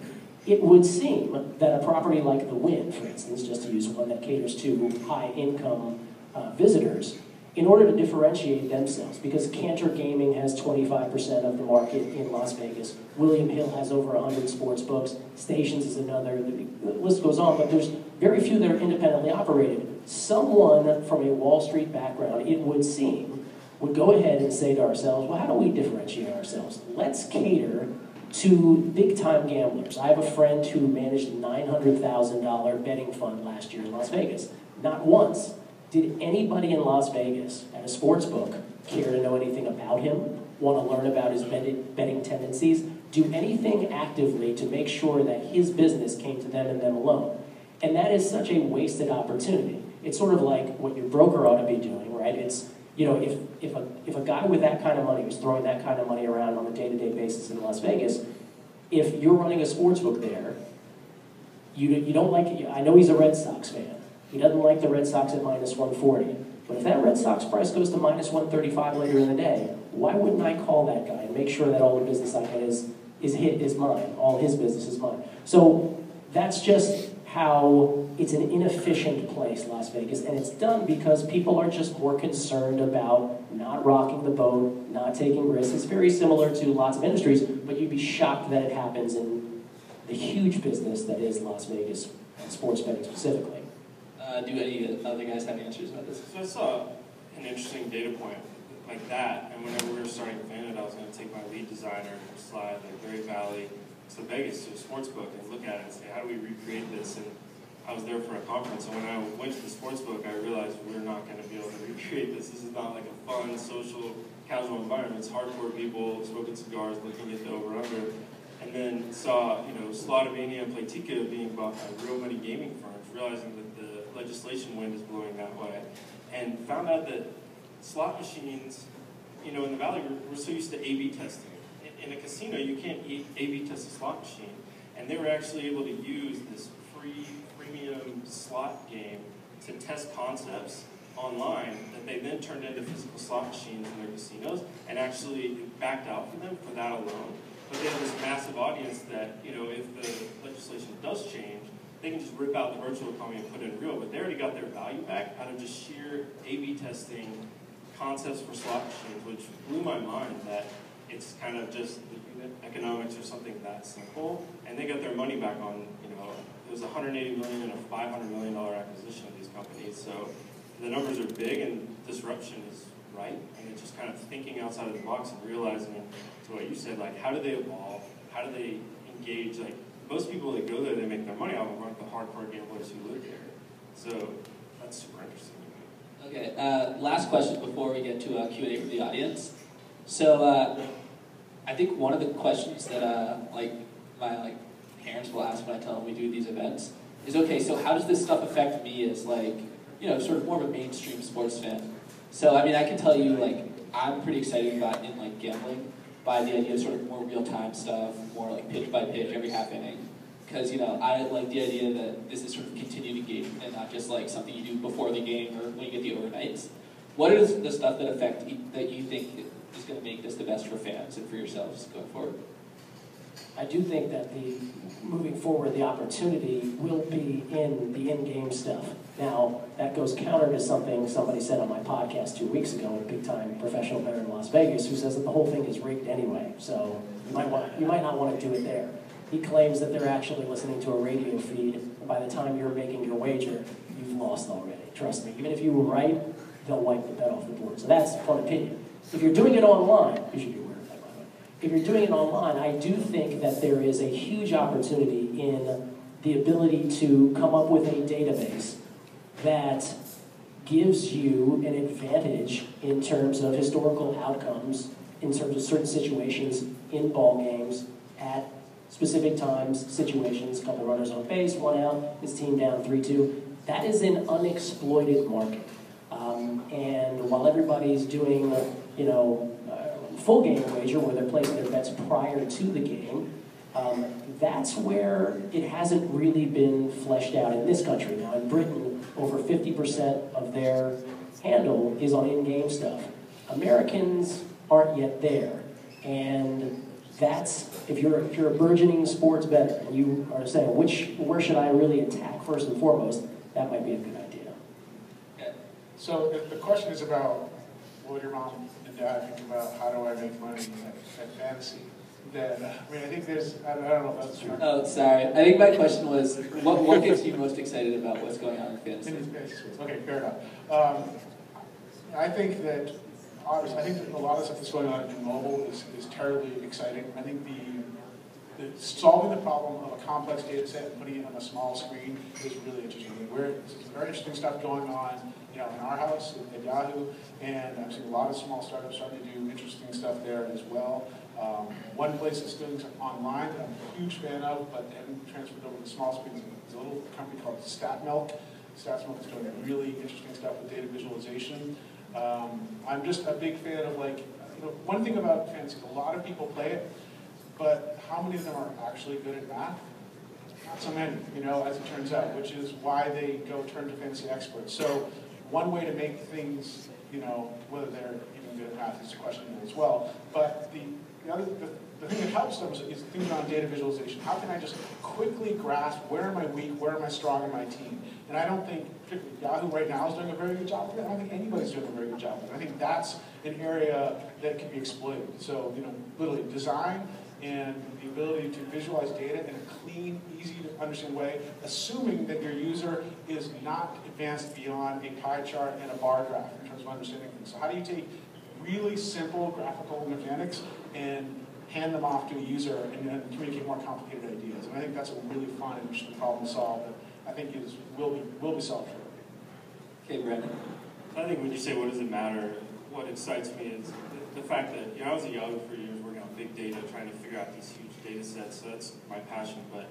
It would seem that a property like the Wynn, for instance, just to use one that caters to high-income uh, visitors, in order to differentiate themselves, because Cantor Gaming has twenty-five percent of the market in Las Vegas, William Hill has over one hundred sports books, Stations is another, the list goes on, but there's very few that are independently operated. Someone from a Wall Street background, it would seem, would go ahead and say to ourselves, well, how do we differentiate ourselves? Let's cater to big-time gamblers. I have a friend who managed a nine hundred thousand dollar betting fund last year in Las Vegas. Not once did anybody in Las Vegas at a sports book care to know anything about him, want to learn about his betting tendencies, do anything actively to make sure that his business came to them and them alone. And that is such a wasted opportunity. It's sort of like what your broker ought to be doing, right? It's, you know, if, if, a, if a guy with that kind of money was throwing that kind of money around on a day-to-day basis in Las Vegas, if you're running a sports book there, you, you don't like it. I know he's a Red Sox fan. He doesn't like the Red Sox at minus one forty. But if that Red Sox price goes to minus one thirty-five later in the day, why wouldn't I call that guy and make sure that all the business I get is, is, hit, is mine, all his business is mine? So that's just how it's an inefficient place, Las Vegas, and it's done because people are just more concerned about not rocking the boat, not taking risks. It's very similar to lots of industries, but you'd be shocked that it happens in the huge business that is Las Vegas, sports betting specifically. Uh, do any other guys have answers about this? So I saw an interesting data point like that, and whenever we were starting FanHood, I was going to take my lead designer and slide like Berry Valley to Vegas to a sports book and look at it and say, how do we recreate this? And I was there for a conference, and when I went to the sports book, I realized we're not going to be able to recreate this. This is not like a fun, social, casual environment. It's hardcore people smoking cigars, looking at the over-under, and then saw, you know, Slotomania and Playtika being bought by real money gaming firms, realizing that the legislation wind is blowing that way, and found out that slot machines, you know, in the Valley, we're, we're so used to A B testing. In a casino, you can't A B test a slot machine, and they were actually able to use this free premium slot game to test concepts online that they then turned into physical slot machines in their casinos, and actually backed out for them for that alone. But they have this massive audience that, you know, if the legislation does change, they can just rip out the virtual economy and put in real, but they already got their value back out of just sheer A B testing concepts for slot machines, which blew my mind that it's kind of just economics or something that simple, and they got their money back on, you know, it was one hundred eighty million dollars and a five hundred million dollars acquisition of these companies, so the numbers are big and disruption is right, and it's just kind of thinking outside of the box and realizing, to what you said, like, how do they evolve, how do they engage, like, most people that go there, they make their money off of like the hardcore gamblers who live there, so that's super interesting. Okay, uh, last question before we get to uh, Q and A from the audience. So, uh, I think one of the questions that uh, like my like parents will ask when I tell them we do these events is, okay, so how does this stuff affect me as, like, you know, sort of more of a mainstream sports fan? So, I mean, I can tell you, like, I'm pretty excited about in like gambling by the idea of sort of more real-time stuff, more like pitch by pitch every half inning, because, you know, I like the idea that this is sort of continued engagement and not just like something you do before the game or when you get the overnights. What is the stuff that affect that you think is going to make this the best for fans and for yourselves going forward? I do think that the moving forward, the opportunity will be in the in-game stuff. Now, that goes counter to something somebody said on my podcast two weeks ago, a big-time professional player in Las Vegas, who says that the whole thing is rigged anyway, so you might, want, you might not want to do it there. He claims that they're actually listening to a radio feed, and by the time you're making your wager, you've lost already. Trust me, even if you were right, they'll wipe the bet off the board. So that's one opinion. If you're doing it online, you should be aware of that, by the way. If you're doing it online, I do think that there is a huge opportunity in the ability to come up with a database that gives you an advantage in terms of historical outcomes, in terms of certain situations in ball games, at specific times, situations, couple runners on base, one out, his team down three two. That is an unexploited market. Um, and while everybody's doing, you know, uh, full game wager where they're placing their bets prior to the game, um, that's where it hasn't really been fleshed out in this country. Now, in Britain, over fifty percent of their handle is on in-game stuff. Americans aren't yet there, and that's, if you're, if you're a burgeoning sports bettor and you are saying, which, where should I really attack first and foremost, that might be a good idea. Okay. So the, the question is about what your mom and dad think about how do I make money at, at fantasy. Then, I mean, I think there's, I don't, I don't know if that's true. Oh, sorry. I think my question was, what, what gets you most excited about what's going on in fantasy? In fantasy sports. Okay, fair enough. Um, I think that, obviously, I think that a lot of stuff that's going on in mobile is, is terribly exciting. I think the, the solving the problem of a complex data set and putting it on a small screen is really interesting. We're, there's very interesting stuff going on, you know, in our house, at Yahoo, and I've seen a lot of small startups starting to do interesting stuff there as well. Um, one place that's doing something online that I'm a huge fan of, but haven't transferred over to small screens, is a little company called StatMilk. StatMilk is doing really interesting stuff with data visualization. Um, I'm just a big fan of, like, you know, one thing about fantasy, a lot of people play it, but how many of them are actually good at math? Not so many, you know, as it turns out, which is why they go turn to fantasy experts. So one way to make things, you know, whether they're even good at math is questionable as well, but the The, other, the, the thing that helps them is, is thinking on data visualization. How can I just quickly grasp where am I weak, where am I strong in my team? And I don't think, particularly Yahoo right now is doing a very good job of it. I don't think anybody's doing a very good job of it. I think that's an area that can be exploited. So, you know, literally design and the ability to visualize data in a clean, easy to understand way, assuming that your user is not advanced beyond a pie chart and a bar graph in terms of understanding things. So how do you take really simple graphical mechanics and hand them off to a user and then communicate more complicated ideas? And I think that's a really fun and interesting problem to solve that I think is, will, be, will be solved shortly. Okay, Brandon. I think when you say what does it matter, what excites me is the, the fact that, you know, I was at Yahoo for years working on big data, trying to figure out these huge data sets, so that's my passion. But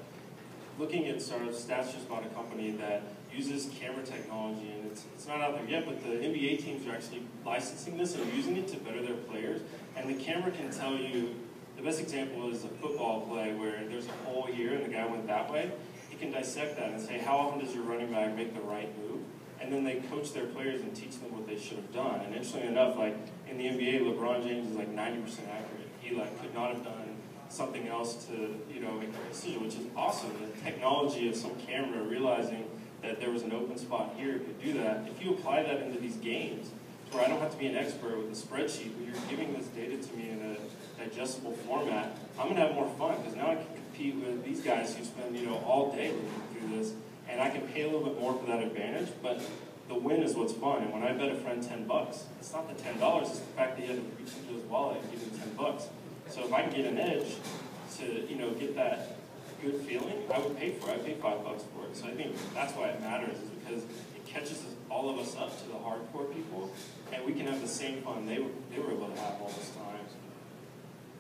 looking at startups, Stats just bought a company that uses camera technology, and it's, it's not out there yet, but the N B A teams are actually licensing this and using it to better their players. And the camera can tell you, the best example is a football play where there's a hole here and the guy went that way. It can dissect that and say, how often does your running back make the right move? And then they coach their players and teach them what they should have done. And interestingly enough, like in the N B A, LeBron James is like ninety percent accurate. He like could not have done something else to, you know, make a decision, which is awesome. The technology of some camera realizing that there was an open spot here could do that. If you apply that into these games, where I don't have to be an expert with a spreadsheet, but you're giving this data to me in a digestible format, I'm going to have more fun, because now I can compete with these guys who spend, you know, all day looking through this, and I can pay a little bit more for that advantage, but the win is what's fun. And when I bet a friend ten bucks, it's not the ten dollars, it's the fact that he had to reach into his wallet and give him ten bucks. So if I can get an edge to, you know, get that good feeling, I would pay for it. I'd pay five bucks for it. So I think that's why it matters, is because it catches all of us up to the hardcore people, and we can have the same fun they were, they were able to have all this time.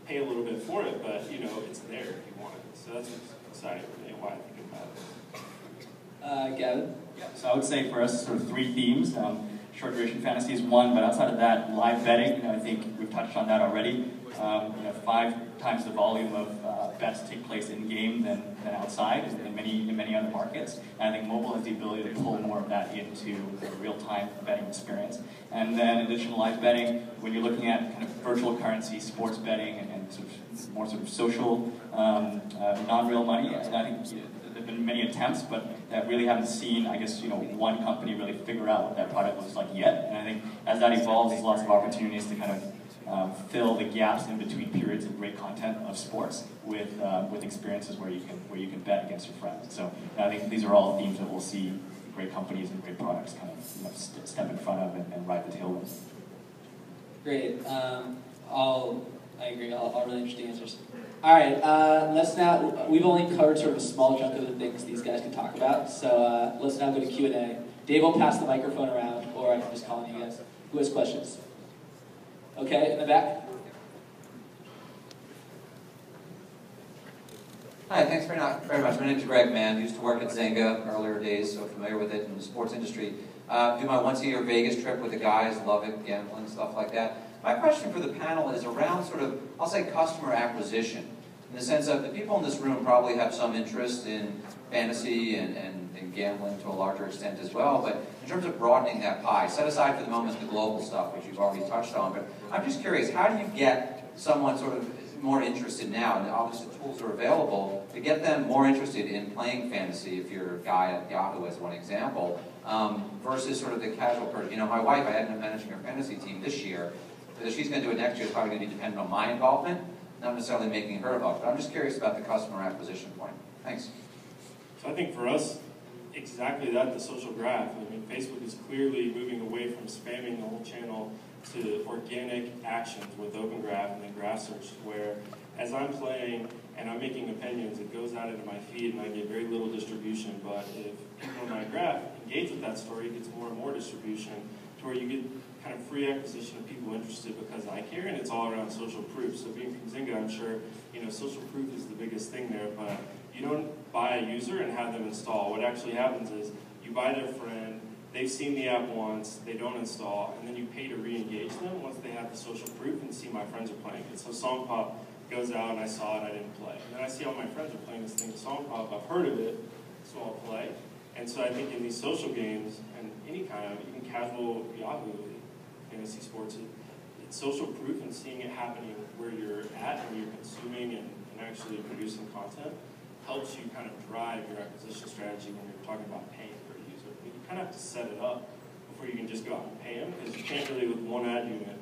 Pay a little bit for it, but, you know, it's there if you want it. So that's what's exciting for me and why I think it matters. Uh, Gavin? Yeah, so I would say for us, sort of three themes. Um, short duration fantasy is one, but outside of that, live betting, you know, I think we've touched on that already. Um, you know, five times the volume of uh, bets take place in game than, than outside in many in many other markets. And I think mobile has the ability to pull more of that into the real-time betting experience. And then in addition to live betting, when you're looking at kind of virtual currency, sports betting, and, and sort of more sort of social, um, uh, non-real money, I think you know, there have been many attempts, but that really haven't seen, I guess, you know, one company really figure out what that product looks like yet. And I think as that evolves, there's lots of opportunities to kind of Um, fill the gaps in between periods of great content of sports with um, with experiences where you can where you can bet against your friends. So I think these are all themes that we'll see great companies and great products kind of, you know, st step in front of and, and ride the tailwind. Great, um, all I agree. All, all really interesting answers. All right, uh, let's now. We've only covered sort of a small chunk of the things these guys can talk about. So uh, let's now go to Q and A. Dave will pass the microphone around, or I can just call on you guys. Who has questions? Okay, in the back. Hi, thanks very, not, very much. My name is Greg Mann. I used to work at Zynga earlier days, so familiar with it in the sports industry. Uh, do my once-a-year Vegas trip with the guys, love it, gambling, stuff like that. My question for the panel is around sort of, I'll say, customer acquisition. in the sense that the people in this room probably have some interest in fantasy and, and, and gambling to a larger extent as well, but in terms of broadening that pie, set aside for the moment the global stuff, which you've already touched on, but I'm just curious, how do you get someone sort of more interested now, and obviously tools are available, to get them more interested in playing fantasy, if you're a guy at Yahoo as one example, um, versus sort of the casual person. You know, my wife, I ended up managing her fantasy team this year, whether she's going to do it next year is probably going to be dependent on my involvement, not necessarily making her involved, but I'm just curious about the customer acquisition point. Thanks. So I think for us, exactly that, the social graph. I mean, Facebook is clearly moving away from spamming the whole channel to organic actions with Open Graph and then Graph Search, where as I'm playing and I'm making opinions, it goes out into my feed and I get very little distribution, but if people in my graph engage with that story, it gets more and more distribution to where you get kind of free acquisition of people interested because I care, and it's all around social proof. So being from Zynga, I'm sure, you know, social proof is the biggest thing there, but you don't buy a user and have them install. What actually happens is you buy their friend, they've seen the app once, they don't install, and then you pay to re-engage them once they have the social proof and see my friends are playing it. So Song Pop goes out and I saw it, I didn't play. And then I see all my friends are playing this thing, Song Pop, I've heard of it, so I'll play. And so I think in these social games, and any kind of, even casual Yahoo fantasy sports, it's social proof and seeing it happening where you're at and you're consuming and, and actually producing content helps you kind of drive your acquisition strategy when you're talking about paying for a user. But you kind of have to set it up before you can just go out and pay them, because you can't really with one ad unit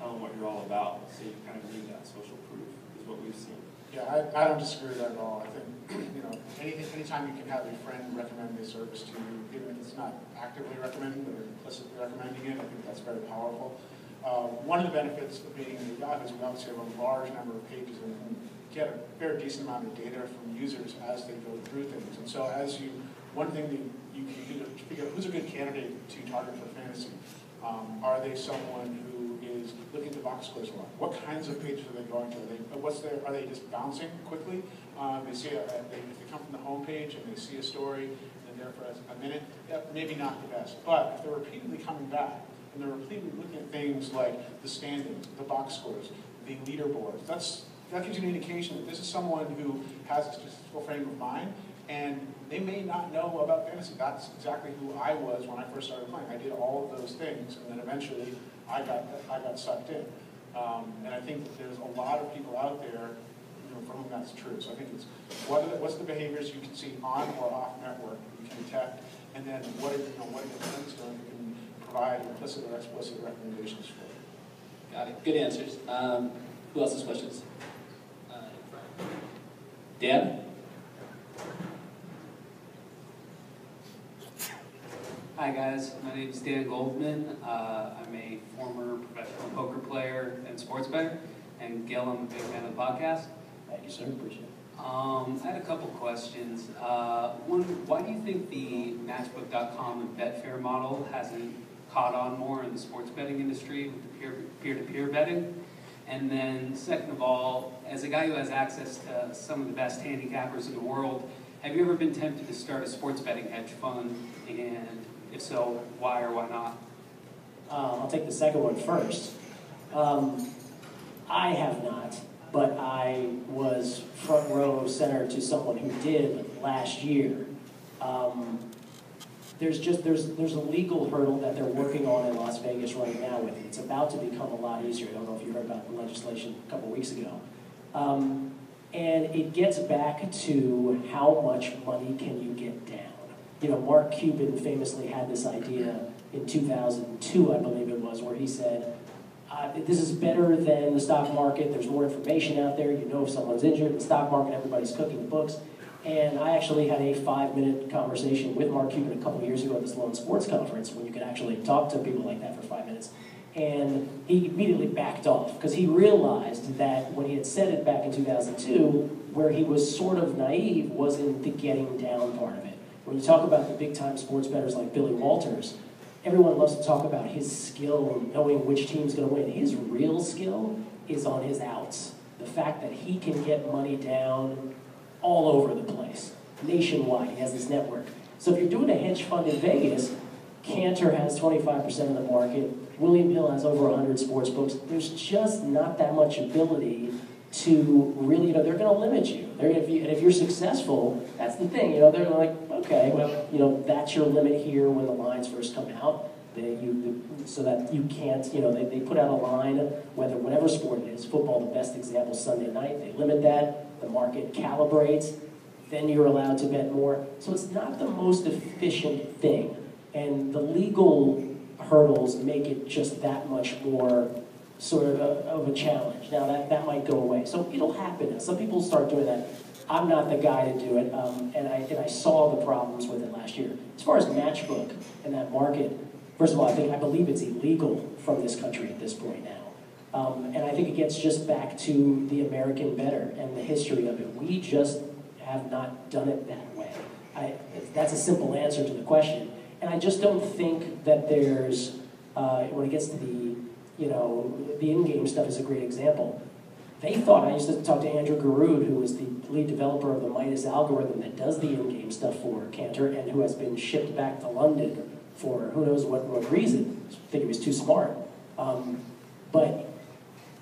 tell them what you're all about. So you kind of need that social proof is what we've seen. Yeah, I, I don't disagree with that at all. I think, you know, any, anytime you can have a friend recommend a service to you, even if it's not actively recommending, but implicitly recommending it, I think that's very powerful. Uh, one of the benefits of being in Yahoo is we obviously have a large number of pages in whom get a fair decent amount of data from users as they go through things. And so as you, one thing that you can do to figure out who's a good candidate to target for fantasy. Um, are they someone who is looking to box scores a lot? What kinds of pages are they going to? Are they, what's their, are they just bouncing quickly? Um, they see a, they, if they come from the homepage and they see a story and they're there for a minute, that may be not the best. But if they're repeatedly coming back and they're repeatedly looking at things like the standings, the box scores, the leaderboards, that's that gives you an indication that this is someone who has a statistical frame of mind, and they may not know about fantasy. That's exactly who I was when I first started playing. I did all of those things, and then eventually I got I got sucked in. Um, and I think that there's a lot of people out there, you know, for whom that's true. So I think it's what are the, what's the behaviors you can see on or off network that you can detect, and then what are, you know, what are the things that you can provide implicit or explicit recommendations for. Got it. Good answers. Um, who else has questions? Dan? Hi guys, my name is Dan Goldman. Uh, I'm a former professional poker player and sports bettor. And Gil, I'm a big fan of the podcast. Thank you, sir. Appreciate it. Um, I had a couple questions. Uh, one, why do you think the matchbook dot com and Betfair model hasn't caught on more in the sports betting industry with the peer, peer-to-peer betting? And then, second of all, as a guy who has access to some of the best handicappers in the world, have you ever been tempted to start a sports betting hedge fund? And if so, why or why not? Uh, I'll take the second one first. Um, I have not, but I was front row center to someone who did last year. Um, There's just there's there's a legal hurdle that they're working on in Las Vegas right now with it. It's about to become a lot easier. I don't know if you heard about the legislation a couple weeks ago. Um, and it gets back to how much money can you get down. You know, Mark Cuban famously had this idea in two thousand two, I believe it was, where he said, uh, this is better than the stock market. There's more information out there. You know if someone's injured. In the stock market, everybody's cooking the books. And I actually had a five-minute conversation with Mark Cuban a couple years ago at this Lone Sports Conference when you could actually talk to people like that for five minutes. And he immediately backed off because he realized that when he had said it back in two thousand two, where he was sort of naive was in the getting down part of it. When you talk about the big-time sports bettors like Billy Walters, everyone loves to talk about his skill and knowing which team's going to win. His real skill is on his outs. The fact that he can get money down all over the place, nationwide. He has this network. So if you're doing a hedge fund in Vegas, Cantor has twenty-five percent of the market. William Hill has over one hundred sports books. There's just not that much ability to really, you know, they're going to limit you. They're gonna, if you. And if you're successful, that's the thing, you know, they're like, okay, well, you know, that's your limit here when the lines first come out. They, you, so that you can't, you know, they, they put out a line, whether whatever sport it is, football, the best example, Sunday night, they limit that, the market calibrates, then you're allowed to bet more. So it's not the most efficient thing. And the legal hurdles make it just that much more sort of a, of a challenge. Now, that, that might go away. So it'll happen. Some people start doing that. I'm not the guy to do it, um, and, I, and I saw the problems with it last year. As far as Matchbook and that market, first of all, I think I believe it's illegal from this country at this point now. Um, and I think it gets just back to the American better and the history of it. We just have not done it that way. I, that's a simple answer to the question. And I just don't think that there's, uh, when it gets to the, you know, the in-game stuff is a great example. They thought, I used to talk to Andrew Garud, who was the lead developer of the Midas algorithm that does the in-game stuff for Cantor and who has been shipped back to London for who knows what, what reason. I think he was too smart. Um, but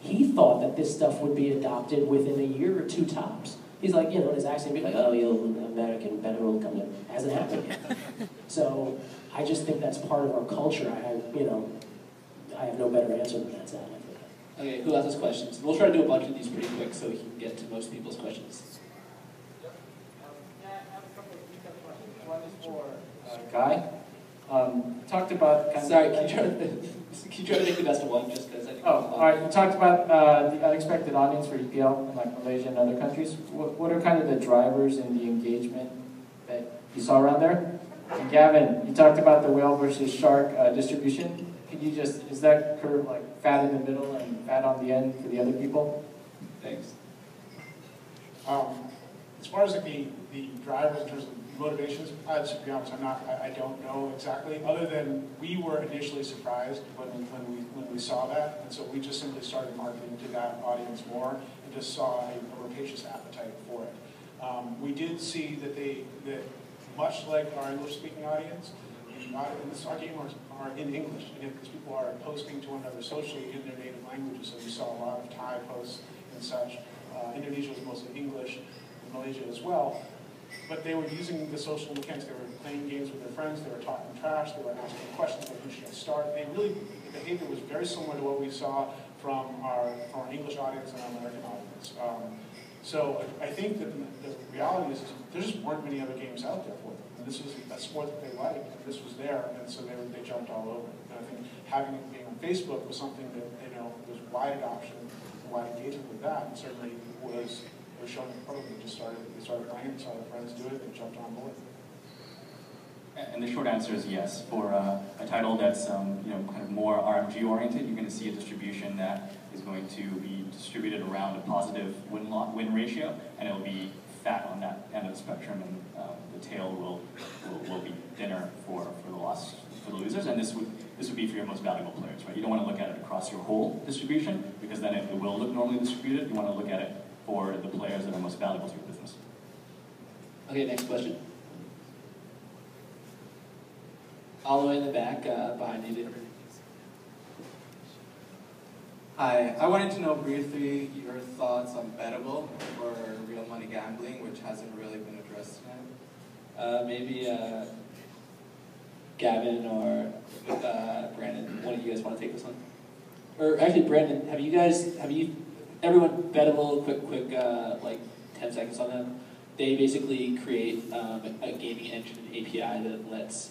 he thought that this stuff would be adopted within a year or two tops. He's like, you know, his accent be like, oh, you American better will come to, hasn't happened yet. So I just think that's part of our culture. I have, you know, I have no better answer than that, sadly. Okay, who has his questions? We'll try to do a bunch of these pretty quick so we can get to most people's questions. Yep. Um, yeah, I have a couple of detailed questions. One is for uh, Guy. Um, talked about kind of Sorry, can you, try to, can you try to make the best of one just because I think... Oh, all right. You talked about uh, the unexpected audience for E P L in like Malaysia and other countries. What, what are kind of the drivers and the engagement that you saw around there? And Gavin, you talked about the whale versus shark uh, distribution. Can you just... Is that curve like fat in the middle and fat on the end for the other people? Thanks. Um, as far as like, the, the drivers in terms of motivations, I to be honest, I'm not, I, I don't know exactly, other than we were initially surprised when, when, we, when we saw that, and so we just simply started marketing to that audience more and just saw a, a rapacious appetite for it. Um, we did see that they, that much like our English-speaking audience, not in the soccer game are, are in English, again, because people are posting to one another socially in their native languages, so we saw a lot of Thai posts and such. Uh, Indonesia was mostly English, and Malaysia as well. But they were using the social mechanics. They were playing games with their friends. They were talking trash. They were asking questions like, who should I start? They really, the behavior was very similar to what we saw from our, from our English audience and our American audience. Um, so I think that the, the reality is, is there just weren't many other games out there for them. And this was a sport that they liked, and this was there, and so they, were, they jumped all over it. And I think having it being on Facebook was something that, you know, was wide adoption, wide engagement with that, and certainly was... Showing the program, they just started, they started buying it, saw their friends do it, they jumped on board. And the short answer is yes. For uh, a title that's um, you know, kind of more R M G oriented, you're going to see a distribution that is going to be distributed around a positive win win ratio, and it'll be fat on that end of the spectrum, and uh, the tail will, will will be thinner for for the loss for the losers. And this would this would be for your most valuable players, right? You don't want to look at it across your whole distribution because then it will look normally distributed. You want to look at it for the players that are most valuable to your business. Okay, next question. All the way in the back, uh, behind you, David. Hi, I wanted to know briefly your thoughts on Bettable for real money gambling, which hasn't really been addressed yet. Uh, maybe uh, Gavin or uh, Brandon, one of you guys want to take this one? Or actually, Brandon, have you guys, have you, everyone, Bettable, quick, quick, uh, like ten seconds on them. They basically create um, a gaming engine A P I that lets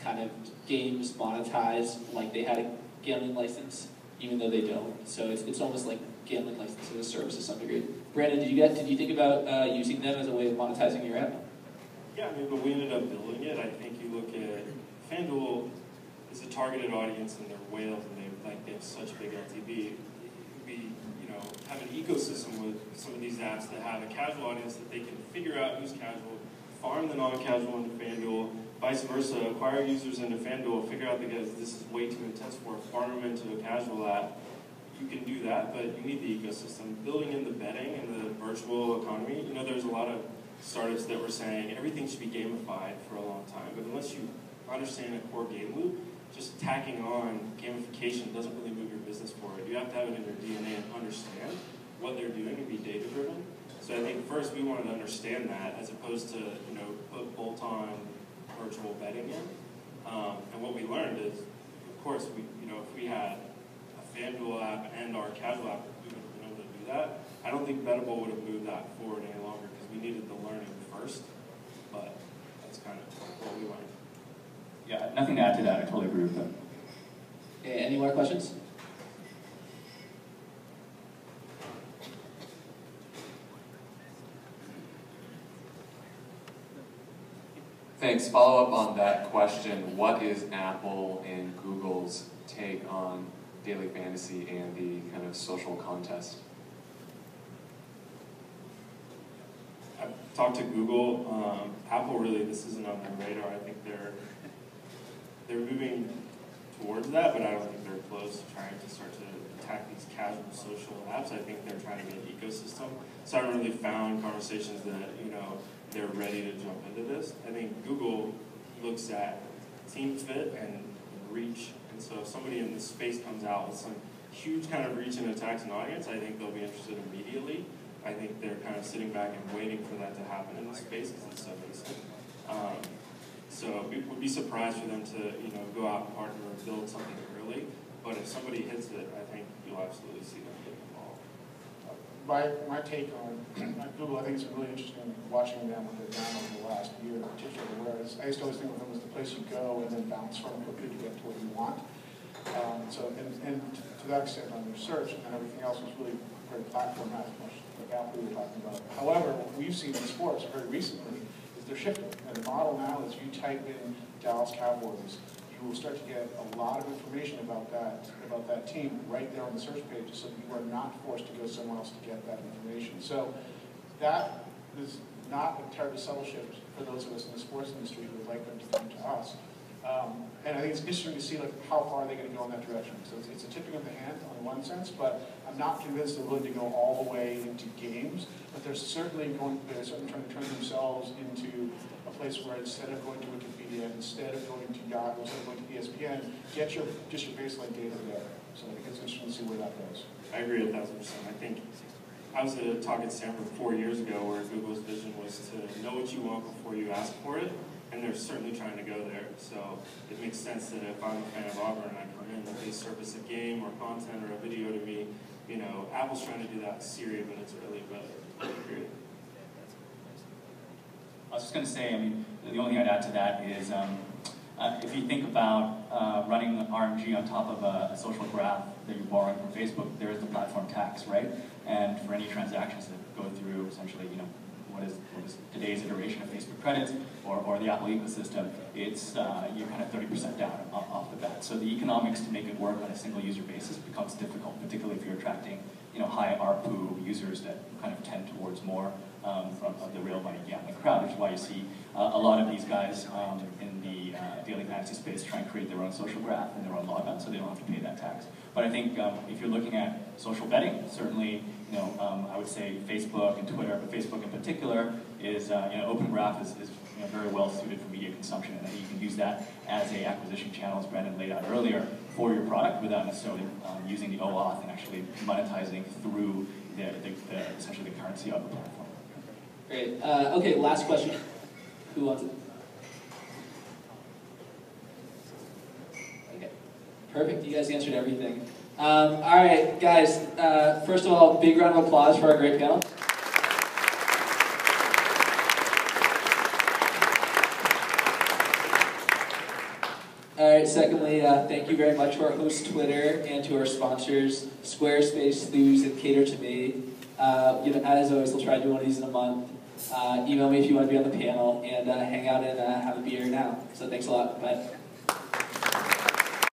kind of games monetize like they had a gambling license, even though they don't. So it's, it's almost like gambling license as a service to some degree. Brandon, did you get, did you think about uh, using them as a way of monetizing your app? Yeah, I mean, but we ended up building it. I think you look at FanDuel is a targeted audience, and they're whales, and they like they have such big L T V. We, you know, have an ecosystem with some of these apps that have a casual audience that they can figure out who's casual, farm the non-casual into FanDuel, vice versa, acquire users into FanDuel, figure out the guys this is way too intense for, farm them into a casual app. You can do that, but you need the ecosystem. Building in the betting and the virtual economy, you know, there's a lot of startups that were saying everything should be gamified for a long time, but unless you understand a core game loop, just tacking on gamification doesn't really move your business forward. You have to have it in your D N A and understand what they're doing and be data driven. So I think first we wanted to understand that as opposed to, you know, put bolt on virtual betting in. Um, and what we learned is, of course, we, you know, if we had a FanDuel app and our casual app, we would have been able to do that. I don't think Bettable would have moved that forward any longer because we needed the learning first. But that's kind of what we learned. Yeah, nothing to add to that. I totally agree with that. Okay, any more questions? Thanks. Follow up on that question. What is Apple and Google's take on daily fantasy and the kind of social contest? I've talked to Google. Um, Apple really, this isn't on their radar. I think they're they're moving towards that, but I don't think they're close to trying to start to attack these casual social apps. I think they're trying to get an ecosystem. So I haven't really found conversations that, you know, they're ready to jump into this. I think Google looks at team fit and reach. And so if somebody in this space comes out with some huge kind of reach and attacks an audience, I think they'll be interested immediately. I think they're kind of sitting back and waiting for that to happen in the space because it's so basic. Um, so we would be surprised for them to, you know, go out and partner or build something early. But if somebody hits it, I think you'll absolutely see them get involved. My, my take on, on Google, I think it's really interesting watching them with their down over the last year in particular, whereas I used to always think of them as the place you go and then bounce from quickly to get to what you want. Um, so, and, and to that extent on their search and everything else was really a great platform, not as much like Apple we were talking about. However, what we've seen in sports very recently is they're shifting. And the model now is you type in Dallas Cowboys, you will start to get a lot of information about that about that team right there on the search page, so you are not forced to go somewhere else to get that information. So that is not a terrible subtle shift for those of us in the sports industry who would like them to come to us. Um, and I think it's interesting to see like how far they're going to go in that direction. So it's, it's a tipping of the hand on one sense, but I'm not convinced they're willing to go all the way into games. But they're certainly going. They're certainly trying to turn themselves into a place where instead of going to Wikipedia, instead of going to Yahoo, instead of going to E S P N, get your just your baseline data there. So I think it's interesting to see where that goes. I agree a thousand percent. I think I was at a talk at Stanford four years ago where Google's vision was to know what you want before you ask for it. And they're certainly trying to go there. So it makes sense that if I'm a fan of Auburn and I come in, that they surface a game or content or a video to me, you know, Apple's trying to do that in Siri, but it's really better. I was just going to say, I mean, the only thing I'd add to that is um, uh, if you think about uh, running R M G on top of a, a social graph that you're borrowing from Facebook, there is the platform tax, right? And for any transactions that go through, essentially, you know, What is, what is today's iteration of Facebook credits or, or the Apple ecosystem, it's uh, you're kind of thirty percent down off, off the bat. So the economics to make it work on a single user basis becomes difficult, particularly if you're attracting, you know, high A R P U users that kind of tend towards more um, from the real money gambling crowd, which is why you see uh, a lot of these guys um, in the uh, daily fantasy space try and create their own social graph and their own logout so they don't have to pay that tax. But I think um, if you're looking at social betting, certainly, you know, um, I would say Facebook and Twitter, but Facebook in particular is, uh, you know, Open Graph is, is you know, very well suited for media consumption, and then you can use that as a acquisition channel, as Brandon laid out earlier, for your product without necessarily um, using the O auth and actually monetizing through the, the, the essentially the currency of the platform. Great. Uh, okay, last question. Who wants it? Okay. Perfect. You guys answered everything. Um, all right, guys, uh, first of all, big round of applause for our great panel. All right, secondly, uh, thank you very much to our host, Twitter, and to our sponsors, Squarespace, Thuuz, and Cater to Me. Uh, you know, as always, we'll try to do one of these in a month. Uh, email me if you want to be on the panel, and uh, hang out and uh, have a beer now. So thanks a lot. Bye.